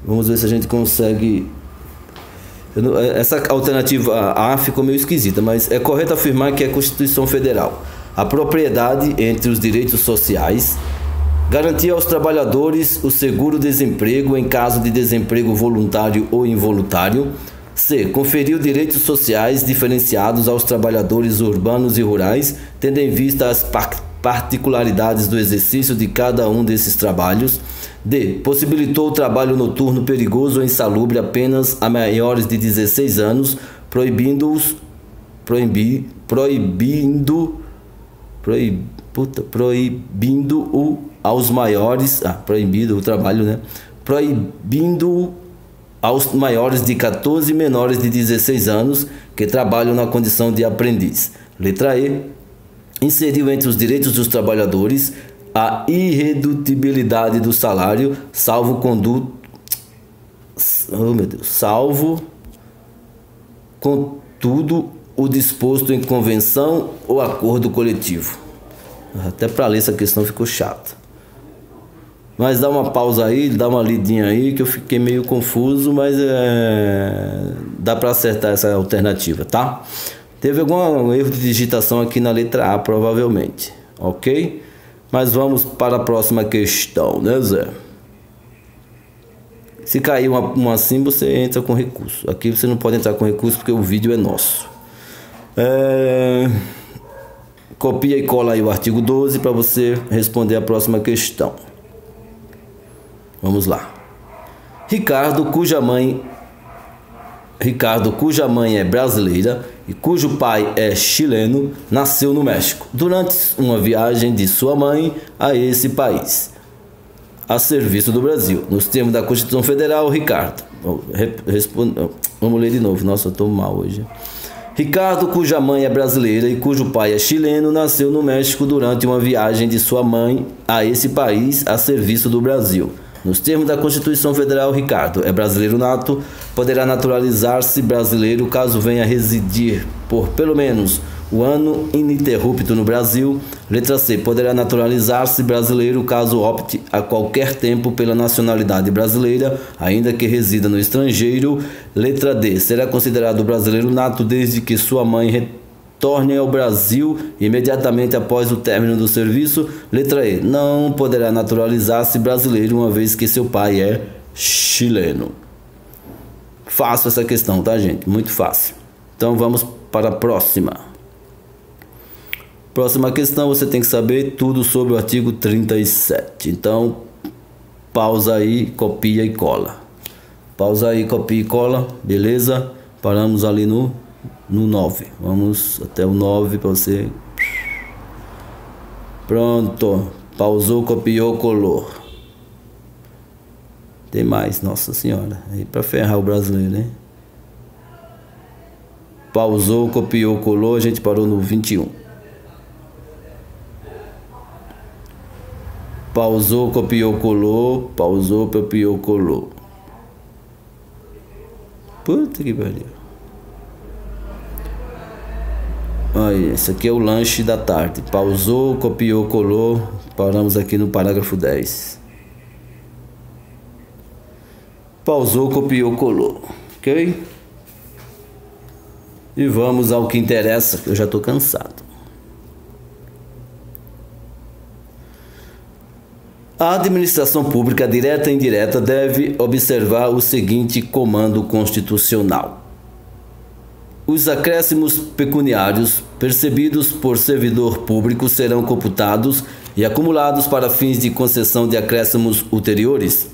Vamos ver se a gente consegue. Essa alternativa A ficou meio esquisita, mas é correto afirmar que a Constituição Federal, a propriedade entre os direitos sociais, garantir aos trabalhadores o seguro-desemprego em caso de desemprego voluntário ou involuntário. C. Conferiu direitos sociais diferenciados aos trabalhadores urbanos e rurais, tendo em vista as particularidades do exercício de cada um desses trabalhos. D. Possibilitou o trabalho noturno perigoso ou insalubre apenas a maiores de 16 anos, proibindo aos maiores de 14 e menores de 16 anos que trabalham na condição de aprendiz. Letra E. Inseriu entre os direitos dos trabalhadores a irredutibilidade do salário, salvo contudo o disposto em convenção ou acordo coletivo. Até para ler essa questão ficou chata. Mas dá uma pausa aí, dá uma lidinha aí, que eu fiquei meio confuso, mas dá para acertar essa alternativa, tá? Teve algum erro de digitação aqui na letra A, provavelmente, ok? Mas vamos para a próxima questão, né, Zé? Se cair uma assim, você entra com recurso. Aqui você não pode entrar com recurso porque o vídeo é nosso. Copia e cola aí o artigo 12 para você responder a próxima questão. Vamos lá. Ricardo, cuja mãe é brasileira e cujo pai é chileno, nasceu no México durante uma viagem de sua mãe a esse país. a serviço do Brasil, nos termos da Constituição Federal. Ricardo, vamos ler de novo, nossa, eu estou mal hoje. Ricardo, cuja mãe é brasileira e cujo pai é chileno, nasceu no México durante uma viagem de sua mãe a esse país a serviço do Brasil. Nos termos da Constituição Federal, Ricardo é brasileiro nato, poderá naturalizar-se brasileiro caso venha residir por pelo menos o ano ininterrupto no Brasil. Letra C, poderá naturalizar-se brasileiro caso opte a qualquer tempo pela nacionalidade brasileira, ainda que resida no estrangeiro. Letra D, será considerado brasileiro nato desde que sua mãe retorne ao Brasil imediatamente após o término do serviço. Letra E, não poderá naturalizar-se brasileiro uma vez que seu pai é chileno. Fácil essa questão, tá, gente? Muito fácil. Então vamos para a próxima. Próxima questão, você tem que saber tudo sobre o artigo 37. Então, pausa aí, copia e cola. Pausa aí, copia e cola, beleza? Paramos ali no 9. Vamos até o 9 para você. Pronto. Pausou, copiou, colou. Tem mais, nossa senhora. Aí para ferrar o brasileiro, hein? Pausou, copiou, colou. A gente parou no 21. Pausou, copiou, colou. Pausou, copiou, colou. Puta que pariu. Olha, esse aqui é o lanche da tarde. Pausou, copiou, colou. Paramos aqui no parágrafo 10. Pausou, copiou, colou. Ok? E vamos ao que interessa, que eu já tô cansado. A administração pública, direta e indireta, deve observar o seguinte comando constitucional. Os acréscimos pecuniários percebidos por servidor público serão computados e acumulados para fins de concessão de acréscimos ulteriores.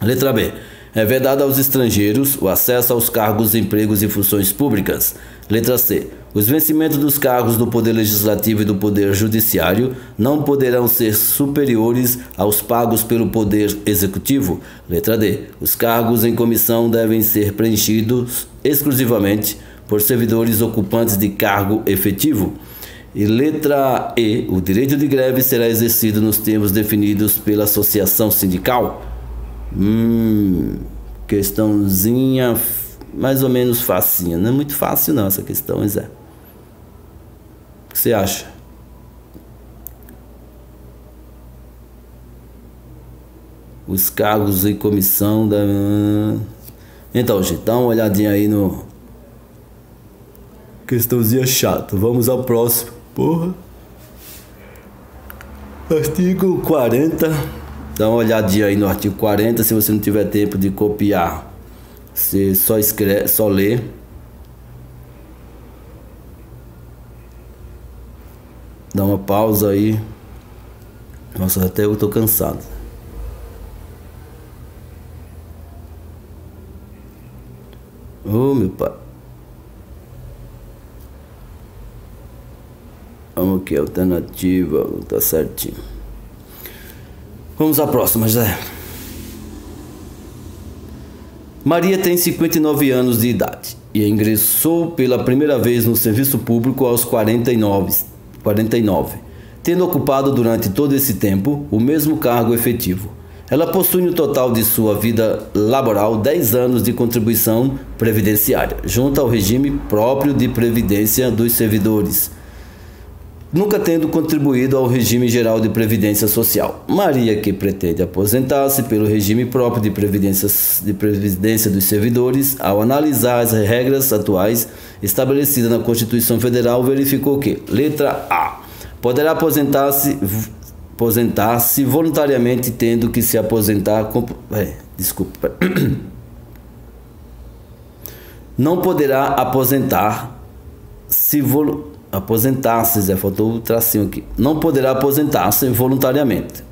Letra B. É vedado aos estrangeiros o acesso aos cargos, empregos e funções públicas. Letra C. Os vencimentos dos cargos do Poder Legislativo e do Poder Judiciário não poderão ser superiores aos pagos pelo Poder Executivo. Letra D. Os cargos em comissão devem ser preenchidos exclusivamente por servidores ocupantes de cargo efetivo. E letra E. O direito de greve será exercido nos termos definidos pela associação sindical. Questãozinha mais ou menos facinha. Não é muito fácil não essa questão, mas é. O que você acha? Os cargos em comissão da... Então, gente, dá uma olhadinha aí no... Questãozinha chata. Vamos ao próximo. Porra. Artigo 40... Dá uma olhadinha aí no artigo 40, se você não tiver tempo de copiar, você só escreve, só lê. Dá uma pausa aí. Nossa, até eu tô cansado. Ô, meu pai. Vamos aqui, alternativa, tá certinho. Vamos à próxima, José. Maria tem 59 anos de idade e ingressou pela primeira vez no serviço público aos 49, tendo ocupado durante todo esse tempo o mesmo cargo efetivo. Ela possui no total de sua vida laboral 10 anos de contribuição previdenciária, junto ao regime próprio de previdência dos servidores, nunca tendo contribuído ao regime geral de previdência social. Maria, que pretende aposentar-se pelo regime próprio de previdência dos servidores, ao analisar as regras atuais estabelecidas na Constituição Federal, verificou que, letra A, poderá aposentar-se voluntariamente, tendo que se aposentar não poderá aposentar-se voluntariamente. Não poderá aposentar-se voluntariamente,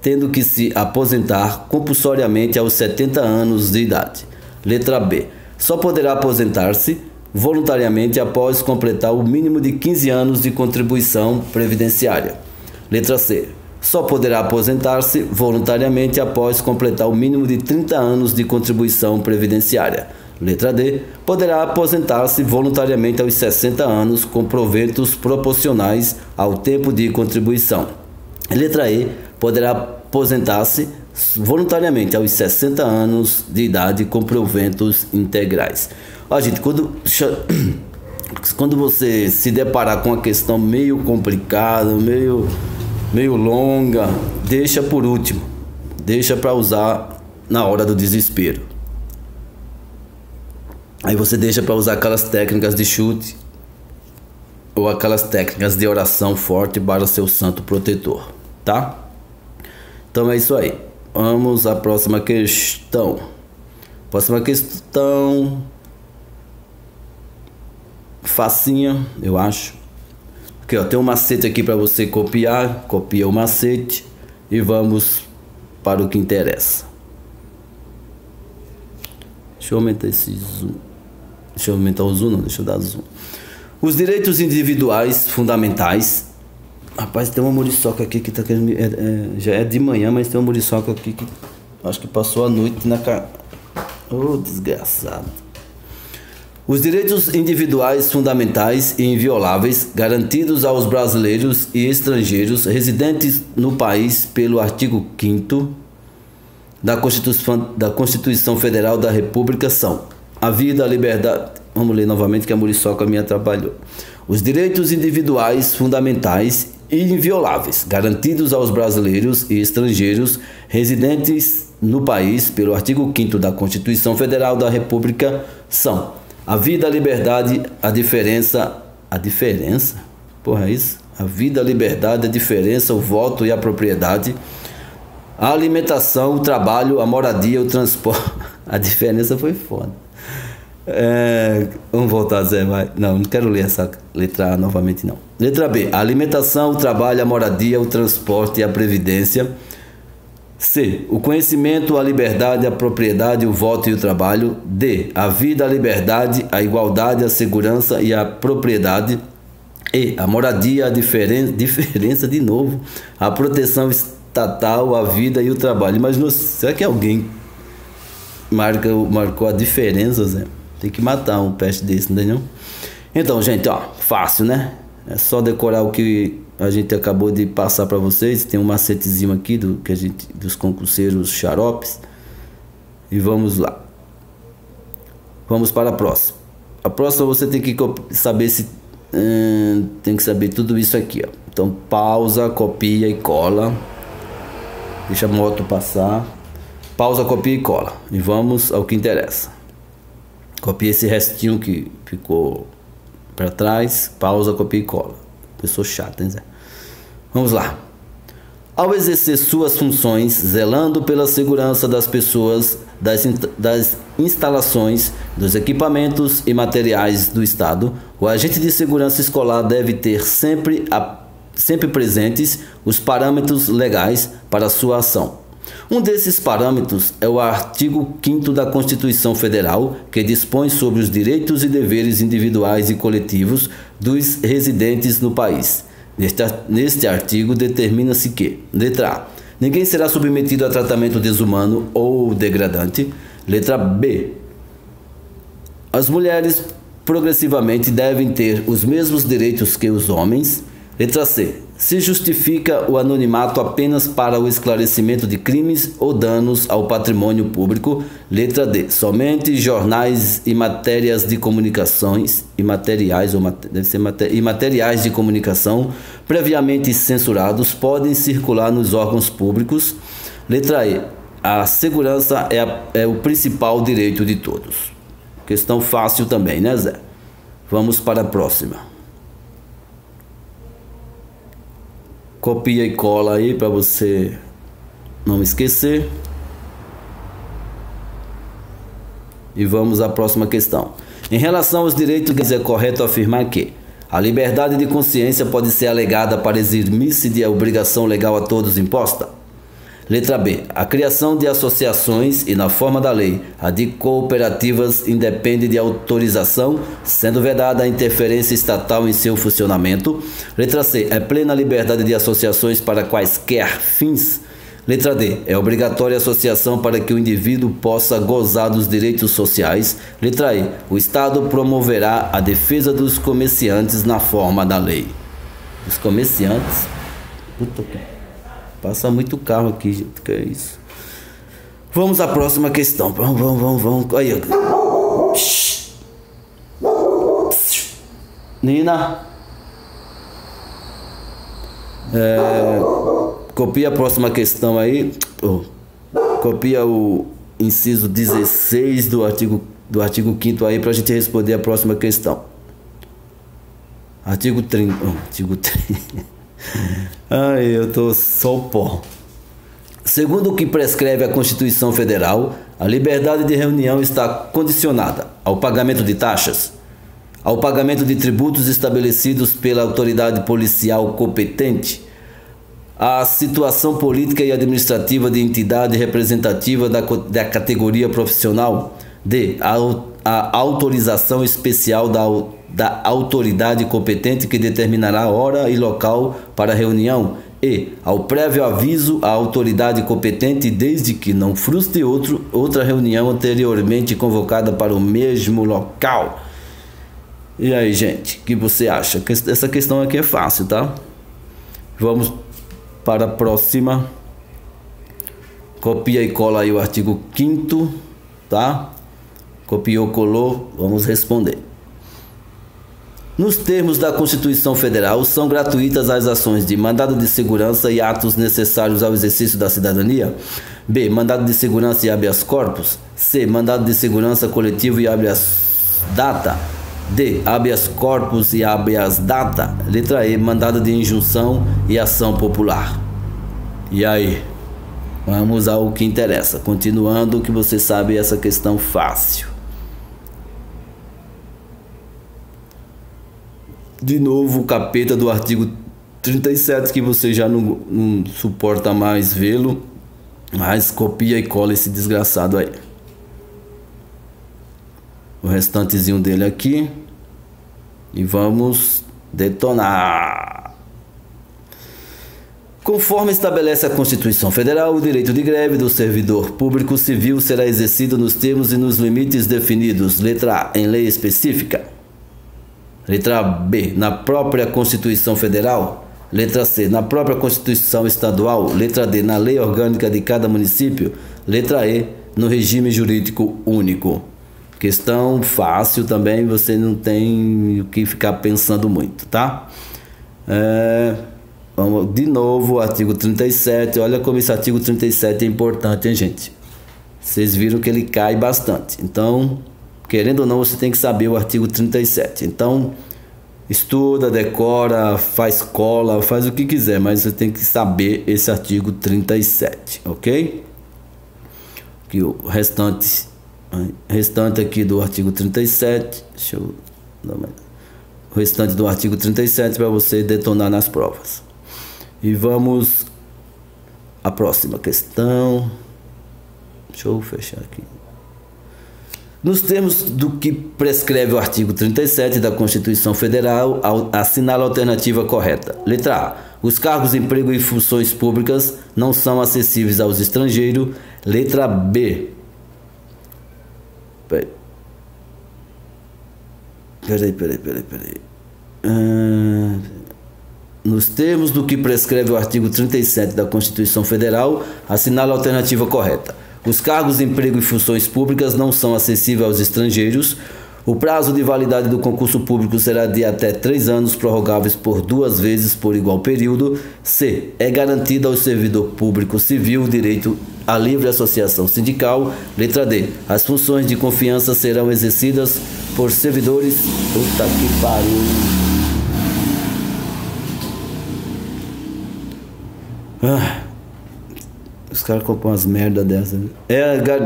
tendo que se aposentar compulsoriamente aos 70 anos de idade. Letra B. Só poderá aposentar-se voluntariamente após completar o mínimo de 15 anos de contribuição previdenciária. Letra C. só poderá aposentar-se voluntariamente após completar o mínimo de 30 anos de contribuição previdenciária. Letra D. Poderá aposentar-se voluntariamente aos 60 anos com proventos proporcionais ao tempo de contribuição. Letra E. Poderá aposentar-se voluntariamente aos 60 anos de idade com proventos integrais. Ó, gente, quando você se deparar com uma questão meio complicada, meio longa, deixa por último. Deixa para usar na hora do desespero. Aí você deixa para usar aquelas técnicas de chute ou aquelas técnicas de oração forte para seu santo protetor, tá? Então é isso aí. Vamos à próxima questão. Próxima questão facinha, eu acho. Aqui, ó, tem um macete aqui para você copiar, copia o macete e vamos para o que interessa. Deixa eu aumentar esse zoom. Deixa eu aumentar o zoom, não, deixa eu dar zoom. Os direitos individuais fundamentais. Rapaz, tem uma muriçoca aqui que tá querendo... já é de manhã, mas tem uma muriçoca aqui que... acho que passou a noite na cara... Ô, desgraçado. Os direitos individuais fundamentais e invioláveis garantidos aos brasileiros e estrangeiros residentes no país pelo artigo 5º da Constituição Federal da República são... A vida, a liberdade... Vamos ler novamente que a muriçoca me atrapalhou. Os direitos individuais fundamentais e invioláveis garantidos aos brasileiros e estrangeiros residentes no país pelo artigo 5º da Constituição Federal da República são: a vida, a liberdade, a diferença... A diferença? Porra, é isso? A vida, a liberdade, a diferença, o voto e a propriedade, a alimentação, o trabalho, a moradia, o transporte... A diferença foi foda. Vamos voltar, Zé, vai. Não quero ler essa letra A novamente, não. Letra B. A alimentação, o trabalho, a moradia, o transporte e a previdência. C. O conhecimento, a liberdade, a propriedade, o voto e o trabalho. D. A vida, a liberdade, a igualdade, a segurança e a propriedade. E. A moradia, a diferença de novo, a proteção estatal, a vida e o trabalho. Mas será que alguém marcou a diferença, Zé? Tem que matar um peste desse, não tem não? Então, gente, ó, fácil, né? É só decorar o que a gente acabou de passar pra vocês. Tem um macetezinho aqui dos concurseiros xaropes. E vamos lá. Vamos para a próxima. A próxima você tem que saber se... tem que saber tudo isso aqui, ó. Então, pausa, copia e cola. Deixa a moto passar. Pausa, copia e cola. E vamos ao que interessa. Copia esse restinho que ficou para trás. Pausa, copia e cola. Pessoa chata, hein, Zé? Vamos lá. Ao exercer suas funções, zelando pela segurança das pessoas, das instalações, dos equipamentos e materiais do Estado, o agente de segurança escolar deve ter sempre presentes os parâmetros legais para sua ação. Um desses parâmetros é o artigo 5º da Constituição Federal, que dispõe sobre os direitos e deveres individuais e coletivos dos residentes no país. Neste artigo determina-se que: letra A. Ninguém será submetido a tratamento desumano ou degradante. Letra B. As mulheres progressivamente devem ter os mesmos direitos que os homens. Letra C. Se justifica o anonimato apenas para o esclarecimento de crimes ou danos ao patrimônio público. Letra D. Somente jornais e matérias de comunicações e materiais, ou materiais de comunicação previamente censurados podem circular nos órgãos públicos. Letra E. A segurança é o principal direito de todos. Questão fácil também, né, Zé? Vamos para a próxima. Copia e cola aí para você não esquecer. E vamos à próxima questão. Em relação aos direitos, é correto afirmar que a liberdade de consciência pode ser alegada para eximir-se de obrigação legal a todos imposta. Letra B. A criação de associações e, na forma da lei, a de cooperativas independe de autorização, sendo vedada a interferência estatal em seu funcionamento. Letra C. É plena liberdade de associações para quaisquer fins. Letra D. É obrigatória a associação para que o indivíduo possa gozar dos direitos sociais. Letra E. O Estado promoverá a defesa dos comerciantes na forma da lei. Os comerciantes... Puta que... Passa muito carro aqui, gente. Que é isso? Vamos à próxima questão. Vamos. Aí, ó. Nina. Copia a próxima questão aí. Oh. Copia o inciso 16 do artigo 5º aí pra gente responder a próxima questão. Artigo 30. Artigo 30. Ai, eu tô só pó. Segundo o que prescreve a Constituição Federal, a liberdade de reunião está condicionada ao pagamento de taxas, ao pagamento de tributos estabelecidos pela autoridade policial competente, à situação política e administrativa de entidade representativa da categoria profissional, d. a autorização especial da autoridade competente que determinará a hora e local para a reunião, e ao prévio aviso à autoridade competente, desde que não frustre outra reunião anteriormente convocada para o mesmo local. E aí, gente, o que você acha? Essa questão aqui é fácil, tá? Vamos para a próxima. Copia e cola aí o artigo 5º, tá? Copiou, colou, vamos responder. Nos termos da Constituição Federal, são gratuitas as ações de mandado de segurança e atos necessários ao exercício da cidadania. B. Mandado de segurança e habeas corpus. C. Mandado de segurança coletivo e habeas data. D. Habeas corpus e habeas data. Letra E. Mandado de injunção e ação popular. E aí? Vamos ao que interessa. Continuando, que você sabe essa questão fácil. De novo o capeta do artigo 37, que você já não suporta mais vê-lo, mas copia e cola esse desgraçado aí. O restantezinho dele aqui. E vamos detonar. Conforme estabelece a Constituição Federal, o direito de greve do servidor público civil será exercido nos termos e nos limites definidos. Letra A. Em lei específica. Letra B. Na própria Constituição Federal. Letra C. Na própria Constituição Estadual. Letra D. Na lei orgânica de cada município. Letra E. No regime jurídico único. Questão fácil também, você não tem o que ficar pensando muito, tá? Vamos de novo, artigo 37. Olha como esse artigo 37 é importante, hein, gente? Vocês viram que ele cai bastante. Então, querendo ou não, você tem que saber o artigo 37. Então, estuda, decora, faz cola, faz o que quiser, mas você tem que saber esse artigo 37, ok? Que o restante aqui do artigo 37. Deixa eu dar uma... O restante do artigo 37 para você detonar nas provas. E vamos à próxima questão. Deixa eu fechar aqui. Nos termos do que prescreve o artigo 37 da Constituição Federal, assinala a alternativa correta. Letra A. Os cargos, emprego e funções públicas não são acessíveis aos estrangeiros. Letra B. Peraí. Nos termos do que prescreve o artigo 37 da Constituição Federal, assinala a alternativa correta. Os cargos, emprego e funções públicas não são acessíveis aos estrangeiros. O prazo de validade do concurso público será de até 3 anos, prorrogáveis por 2 vezes por igual período. C. É garantido ao servidor público civil o direito à livre associação sindical. Letra D. As funções de confiança serão exercidas por servidores... Puta que pariu... os caras colocam umas merda dessa.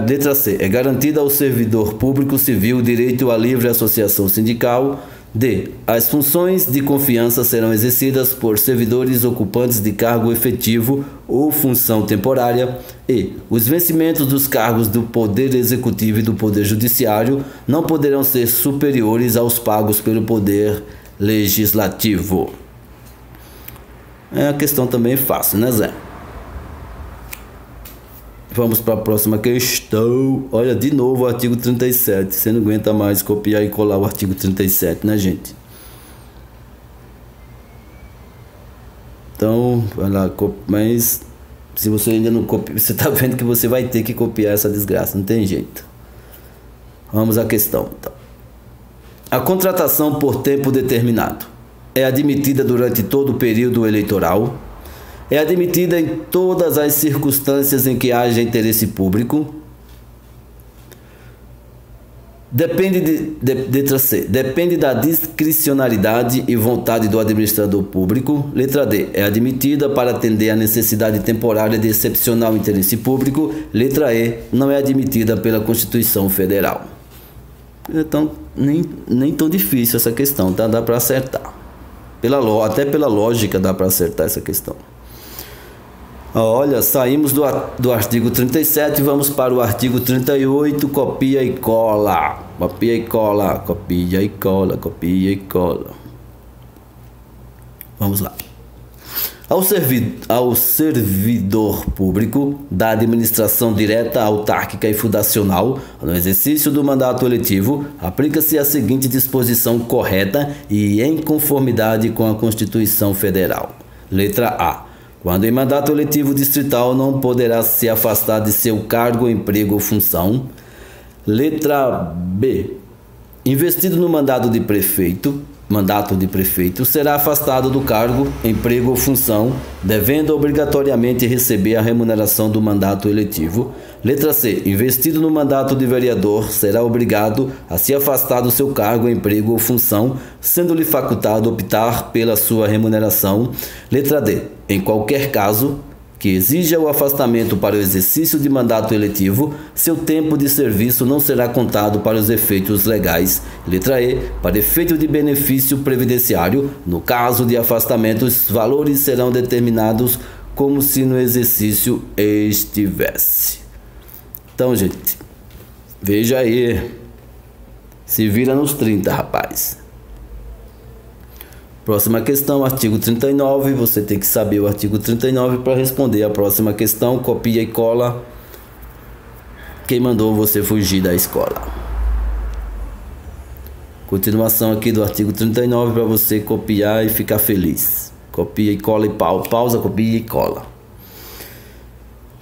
Letra C. É garantida ao servidor público civil o direito à livre associação sindical. D. As funções de confiança serão exercidas por servidores ocupantes de cargo efetivo ou função temporária. E. Os vencimentos dos cargos do Poder Executivo e do Poder Judiciário não poderão ser superiores aos pagos pelo Poder Legislativo. É uma questão também fácil, né, Zé? Vamos para a próxima questão. Olha, de novo o artigo 37. Você não aguenta mais copiar e colar o artigo 37, né, gente? Então, vai lá, mas se você ainda não copia, você tá vendo que você vai ter que copiar essa desgraça, não tem jeito. Vamos à questão, então. A contratação por tempo determinado é admitida durante todo o período eleitoral. É admitida em todas as circunstâncias em que haja interesse público. Depende da discricionalidade e vontade do administrador público. Letra D. É admitida para atender à necessidade temporária de excepcional interesse público. Letra E. Não é admitida pela Constituição Federal. Então, nem tão difícil essa questão, tá? Dá para acertar. Até pela lógica dá para acertar essa questão. Olha, saímos do artigo 37, vamos para o artigo 38, copia e cola. Copia e cola, copia e cola, copia e cola. Vamos lá. Ao servidor público da administração direta, autárquica e fundacional, no exercício do mandato eletivo, aplica-se a seguinte disposição correta e em conformidade com a Constituição Federal. Letra A. Quando em mandato eletivo distrital, não poderá se afastar de seu cargo, emprego ou função. Letra B. Investido no mandato de prefeito, será afastado do cargo, emprego ou função, devendo obrigatoriamente receber a remuneração do mandato eletivo. Letra C. Investido no mandato de vereador, será obrigado a se afastar do seu cargo, emprego ou função, sendo-lhe facultado optar pela sua remuneração. Letra D. Em qualquer caso que exija o afastamento para o exercício de mandato eletivo, seu tempo de serviço não será contado para os efeitos legais. Letra E. Para efeito de benefício previdenciário, no caso de afastamento, os valores serão determinados como se no exercício estivesse. Então, gente, veja aí. Se vira nos 30, rapaz. Próxima questão, artigo 39. Você tem que saber o artigo 39 para responder a próxima questão. Copia e cola. Quem mandou você fugir da escola? Continuação aqui do artigo 39 para você copiar e ficar feliz. Copia e cola e pausa, copia e cola.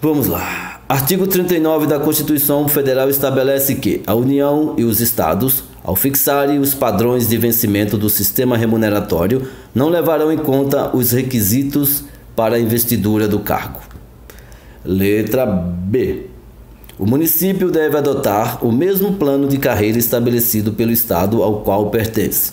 Vamos lá. Artigo 39 da Constituição Federal estabelece que a União e os Estados, ao fixarem os padrões de vencimento do sistema remuneratório, não levarão em conta os requisitos para a investidura do cargo. Letra B. O município deve adotar o mesmo plano de carreira estabelecido pelo Estado ao qual pertence.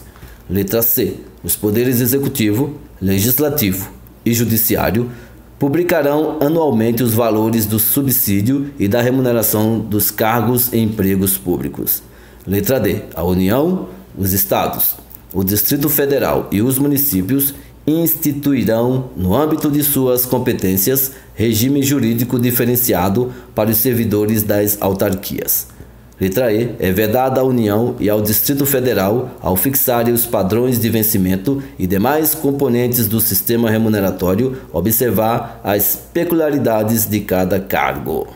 Letra C. Os poderes executivo, legislativo e judiciário publicarão anualmente os valores do subsídio e da remuneração dos cargos e empregos públicos. Letra D. A União, os Estados, o Distrito Federal e os municípios instituirão, no âmbito de suas competências, regime jurídico diferenciado para os servidores das autarquias. Letra E. É vedada à União e ao Distrito Federal, ao fixarem os padrões de vencimento e demais componentes do sistema remuneratório, observar as peculiaridades de cada cargo.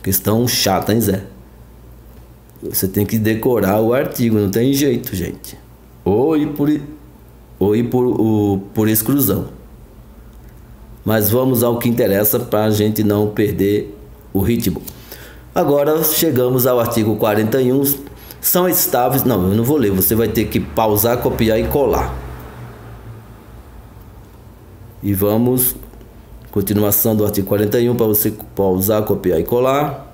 Questão chata, hein, Zé? Você tem que decorar o artigo, não tem jeito, gente. Ou ir por exclusão. Mas vamos ao que interessa para a gente não perder o ritmo. Agora chegamos ao artigo 41. São estáveis. Não, eu não vou ler. Você vai ter que pausar, copiar e colar. E vamos. Continuação do artigo 41 para você pausar, copiar e colar.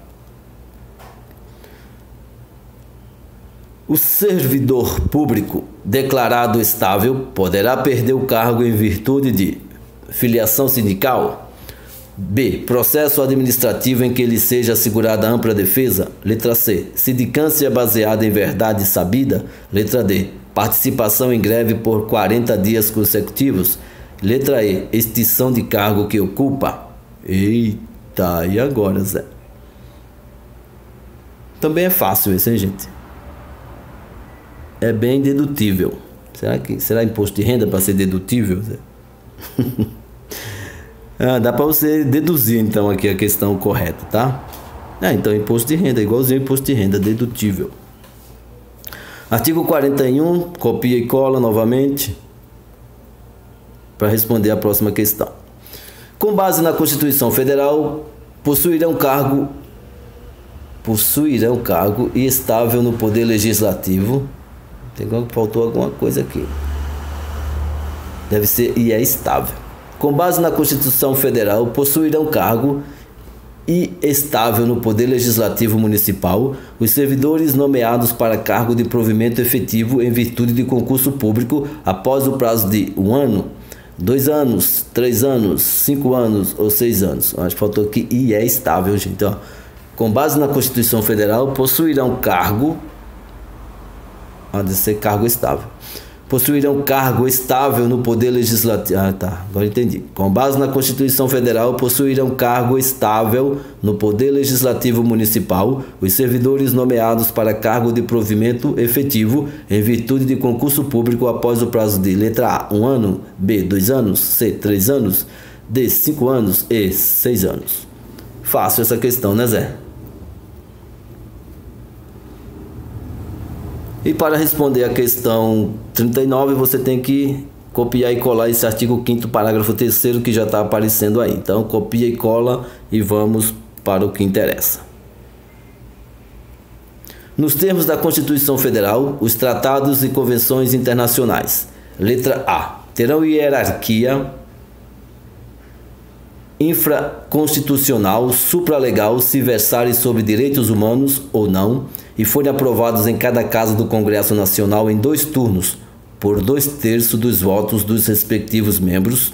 O servidor público declarado estável poderá perder o cargo em virtude de filiação sindical. B. Processo administrativo em que lhe seja assegurada ampla defesa. Letra C. Sindicância baseada em verdade sabida. Letra D. participação em greve por 40 dias consecutivos. Letra E, extinção de cargo que ocupa. Eita, e agora, Zé? Também é fácil esse, hein, gente? É bem dedutível. Será imposto de renda para ser dedutível, Zé? Ah, dá para você deduzir, então, aqui a questão correta, tá? Ah, então, imposto de renda, igualzinho imposto de renda, dedutível. Artigo 41, copia e cola novamente para responder a próxima questão. Com base na Constituição Federal, possuirão cargo estável no Poder Legislativo. Faltou alguma coisa aqui. Deve ser e é estável. Com base na Constituição Federal, possuirão cargo e estável no Poder Legislativo Municipal os servidores nomeados para cargo de provimento efetivo em virtude de concurso público após o prazo de 1 ano, 2 anos, 3 anos, 5 anos ou 6 anos. Acho que faltou aqui e é estável, gente. Então, com base na Constituição Federal, possuirão cargo. Pode ser cargo estável. Possuirão cargo estável no Poder Legislativo. Ah, tá. Agora entendi. Com base na Constituição Federal, possuirão cargo estável no Poder Legislativo Municipal os servidores nomeados para cargo de provimento efetivo em virtude de concurso público após o prazo de letra A, 1 ano, B, 2 anos, C, 3 anos, D, 5 anos e 6 anos. Fácil essa questão, né, Zé? E para responder a questão 39, você tem que copiar e colar esse artigo 5º, parágrafo 3º, que já está aparecendo aí. Então, copia e cola e vamos para o que interessa. Nos termos da Constituição Federal, os tratados e convenções internacionais. Letra A. Terão hierarquia infraconstitucional, supralegal, se versarem sobre direitos humanos ou não, e forem aprovados em cada casa do Congresso Nacional em 2 turnos, por 2/3 dos votos dos respectivos membros.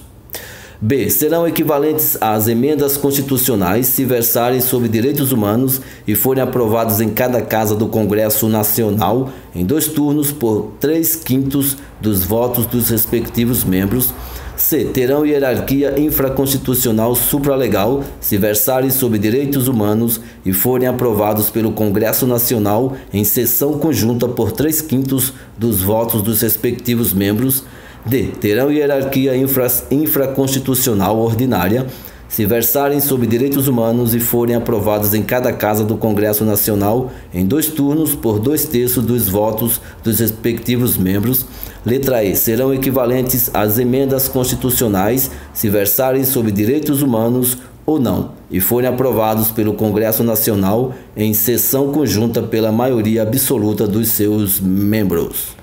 B. Serão equivalentes às emendas constitucionais, se versarem sobre direitos humanos e forem aprovados em cada casa do Congresso Nacional em 2 turnos, por 3/5 dos votos dos respectivos membros. C. Terão hierarquia infraconstitucional supralegal, se versarem sobre direitos humanos e forem aprovados pelo Congresso Nacional em sessão conjunta por 3/5 dos votos dos respectivos membros. D. Terão hierarquia infraconstitucional ordinária, se versarem sobre direitos humanos e forem aprovados em cada casa do Congresso Nacional em 2 turnos por 2/3 dos votos dos respectivos membros. Letra E. Serão equivalentes às emendas constitucionais, se versarem sobre direitos humanos ou não, e forem aprovados pelo Congresso Nacional em sessão conjunta pela maioria absoluta dos seus membros.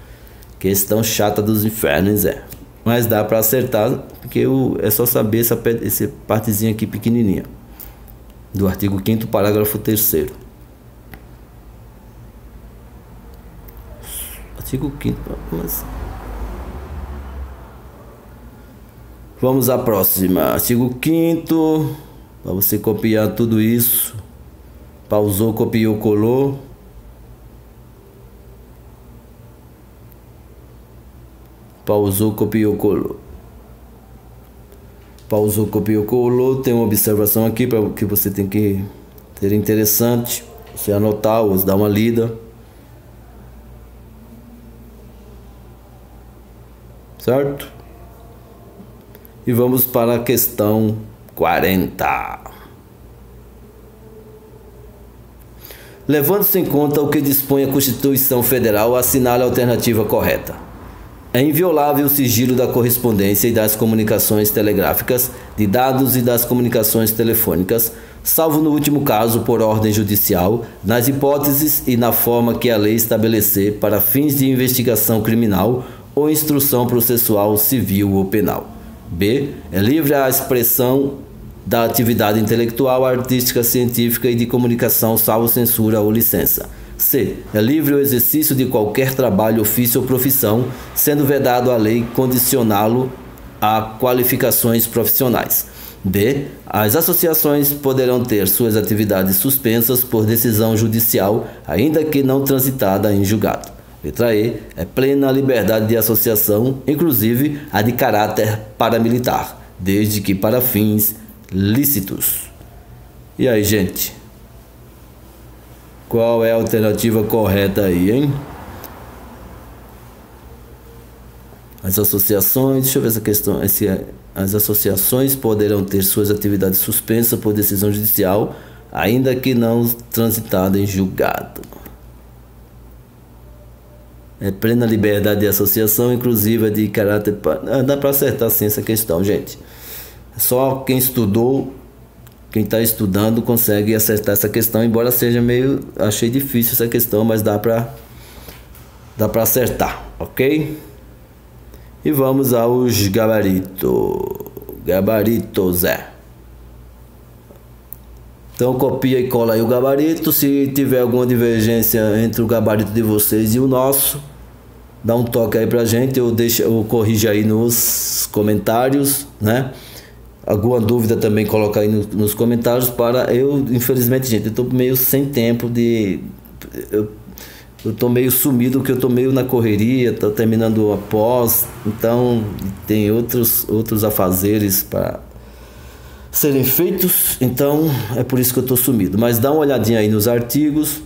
Questão chata dos infernos, é. Mas dá para acertar, porque é só saber essa partezinha aqui pequenininha. Do artigo 5º, parágrafo 3º. Artigo 5º, mas... Vamos à próxima. Artigo 5º, para você copiar tudo isso. Pausou, copiou, colou. Pausou, copiou, colou. Pausou, copiou, colou. Tem uma observação aqui para que você tem que ter interessante. Você anotar ou dar uma lida. Certo? E vamos para a questão 40. Levando-se em conta o que dispõe a Constituição Federal, assinale a alternativa correta. É inviolável o sigilo da correspondência e das comunicações telegráficas, de dados e das comunicações telefônicas, salvo no último caso por ordem judicial, nas hipóteses e na forma que a lei estabelecer para fins de investigação criminal ou instrução processual civil ou penal. B. É livre a expressão da atividade intelectual, artística, científica e de comunicação, salvo censura ou licença. C. É livre o exercício de qualquer trabalho, ofício ou profissão, sendo vedado à lei condicioná-lo a qualificações profissionais. D. As associações poderão ter suas atividades suspensas por decisão judicial, ainda que não transitada em julgado. Letra E, é plena liberdade de associação, inclusive a de caráter paramilitar, desde que para fins lícitos. E aí, gente? Qual é a alternativa correta aí, hein? As associações, deixa eu ver essa questão, as associações poderão ter suas atividades suspensas por decisão judicial, ainda que não transitada em julgado. É plena liberdade de associação, inclusive de caráter... Dá para acertar sim essa questão, gente. Só quem estudou, quem está estudando, consegue acertar essa questão, embora seja meio... Achei difícil essa questão, mas dá para acertar, ok? E vamos aos gabaritos. Gabaritos, é. Então copia e cola aí o gabarito. Se tiver alguma divergência entre o gabarito de vocês e o nosso, dá um toque aí pra gente, eu corrijo aí nos comentários, né? Alguma dúvida também coloca aí nos comentários para eu, infelizmente, gente, eu tô meio sem tempo de... Eu tô meio sumido, porque eu tô meio na correria, tô terminando a pós, então tem outros afazeres para serem feitos, então é por isso que eu tô sumido. Mas dá uma olhadinha aí nos artigos,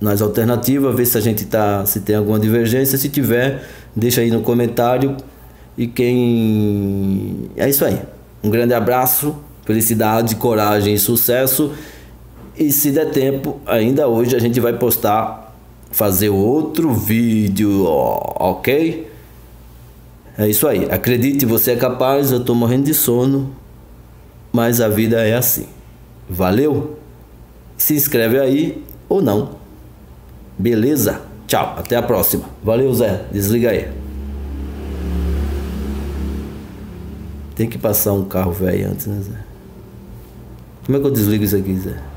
nas alternativas, vê se a gente se tem alguma divergência. Se tiver, deixa aí no comentário. E quem... É isso aí. Um grande abraço, felicidade, coragem e sucesso. E se der tempo, ainda hoje a gente vai postar, fazer outro vídeo, ok? É isso aí. Acredite, você é capaz. Eu tô morrendo de sono, mas a vida é assim. Valeu? Se inscreve aí ou não. Beleza? Tchau, até a próxima. Valeu, Zé. Desliga aí. Tem que passar um carro velho antes, né, Zé? Como é que eu desligo isso aqui, Zé?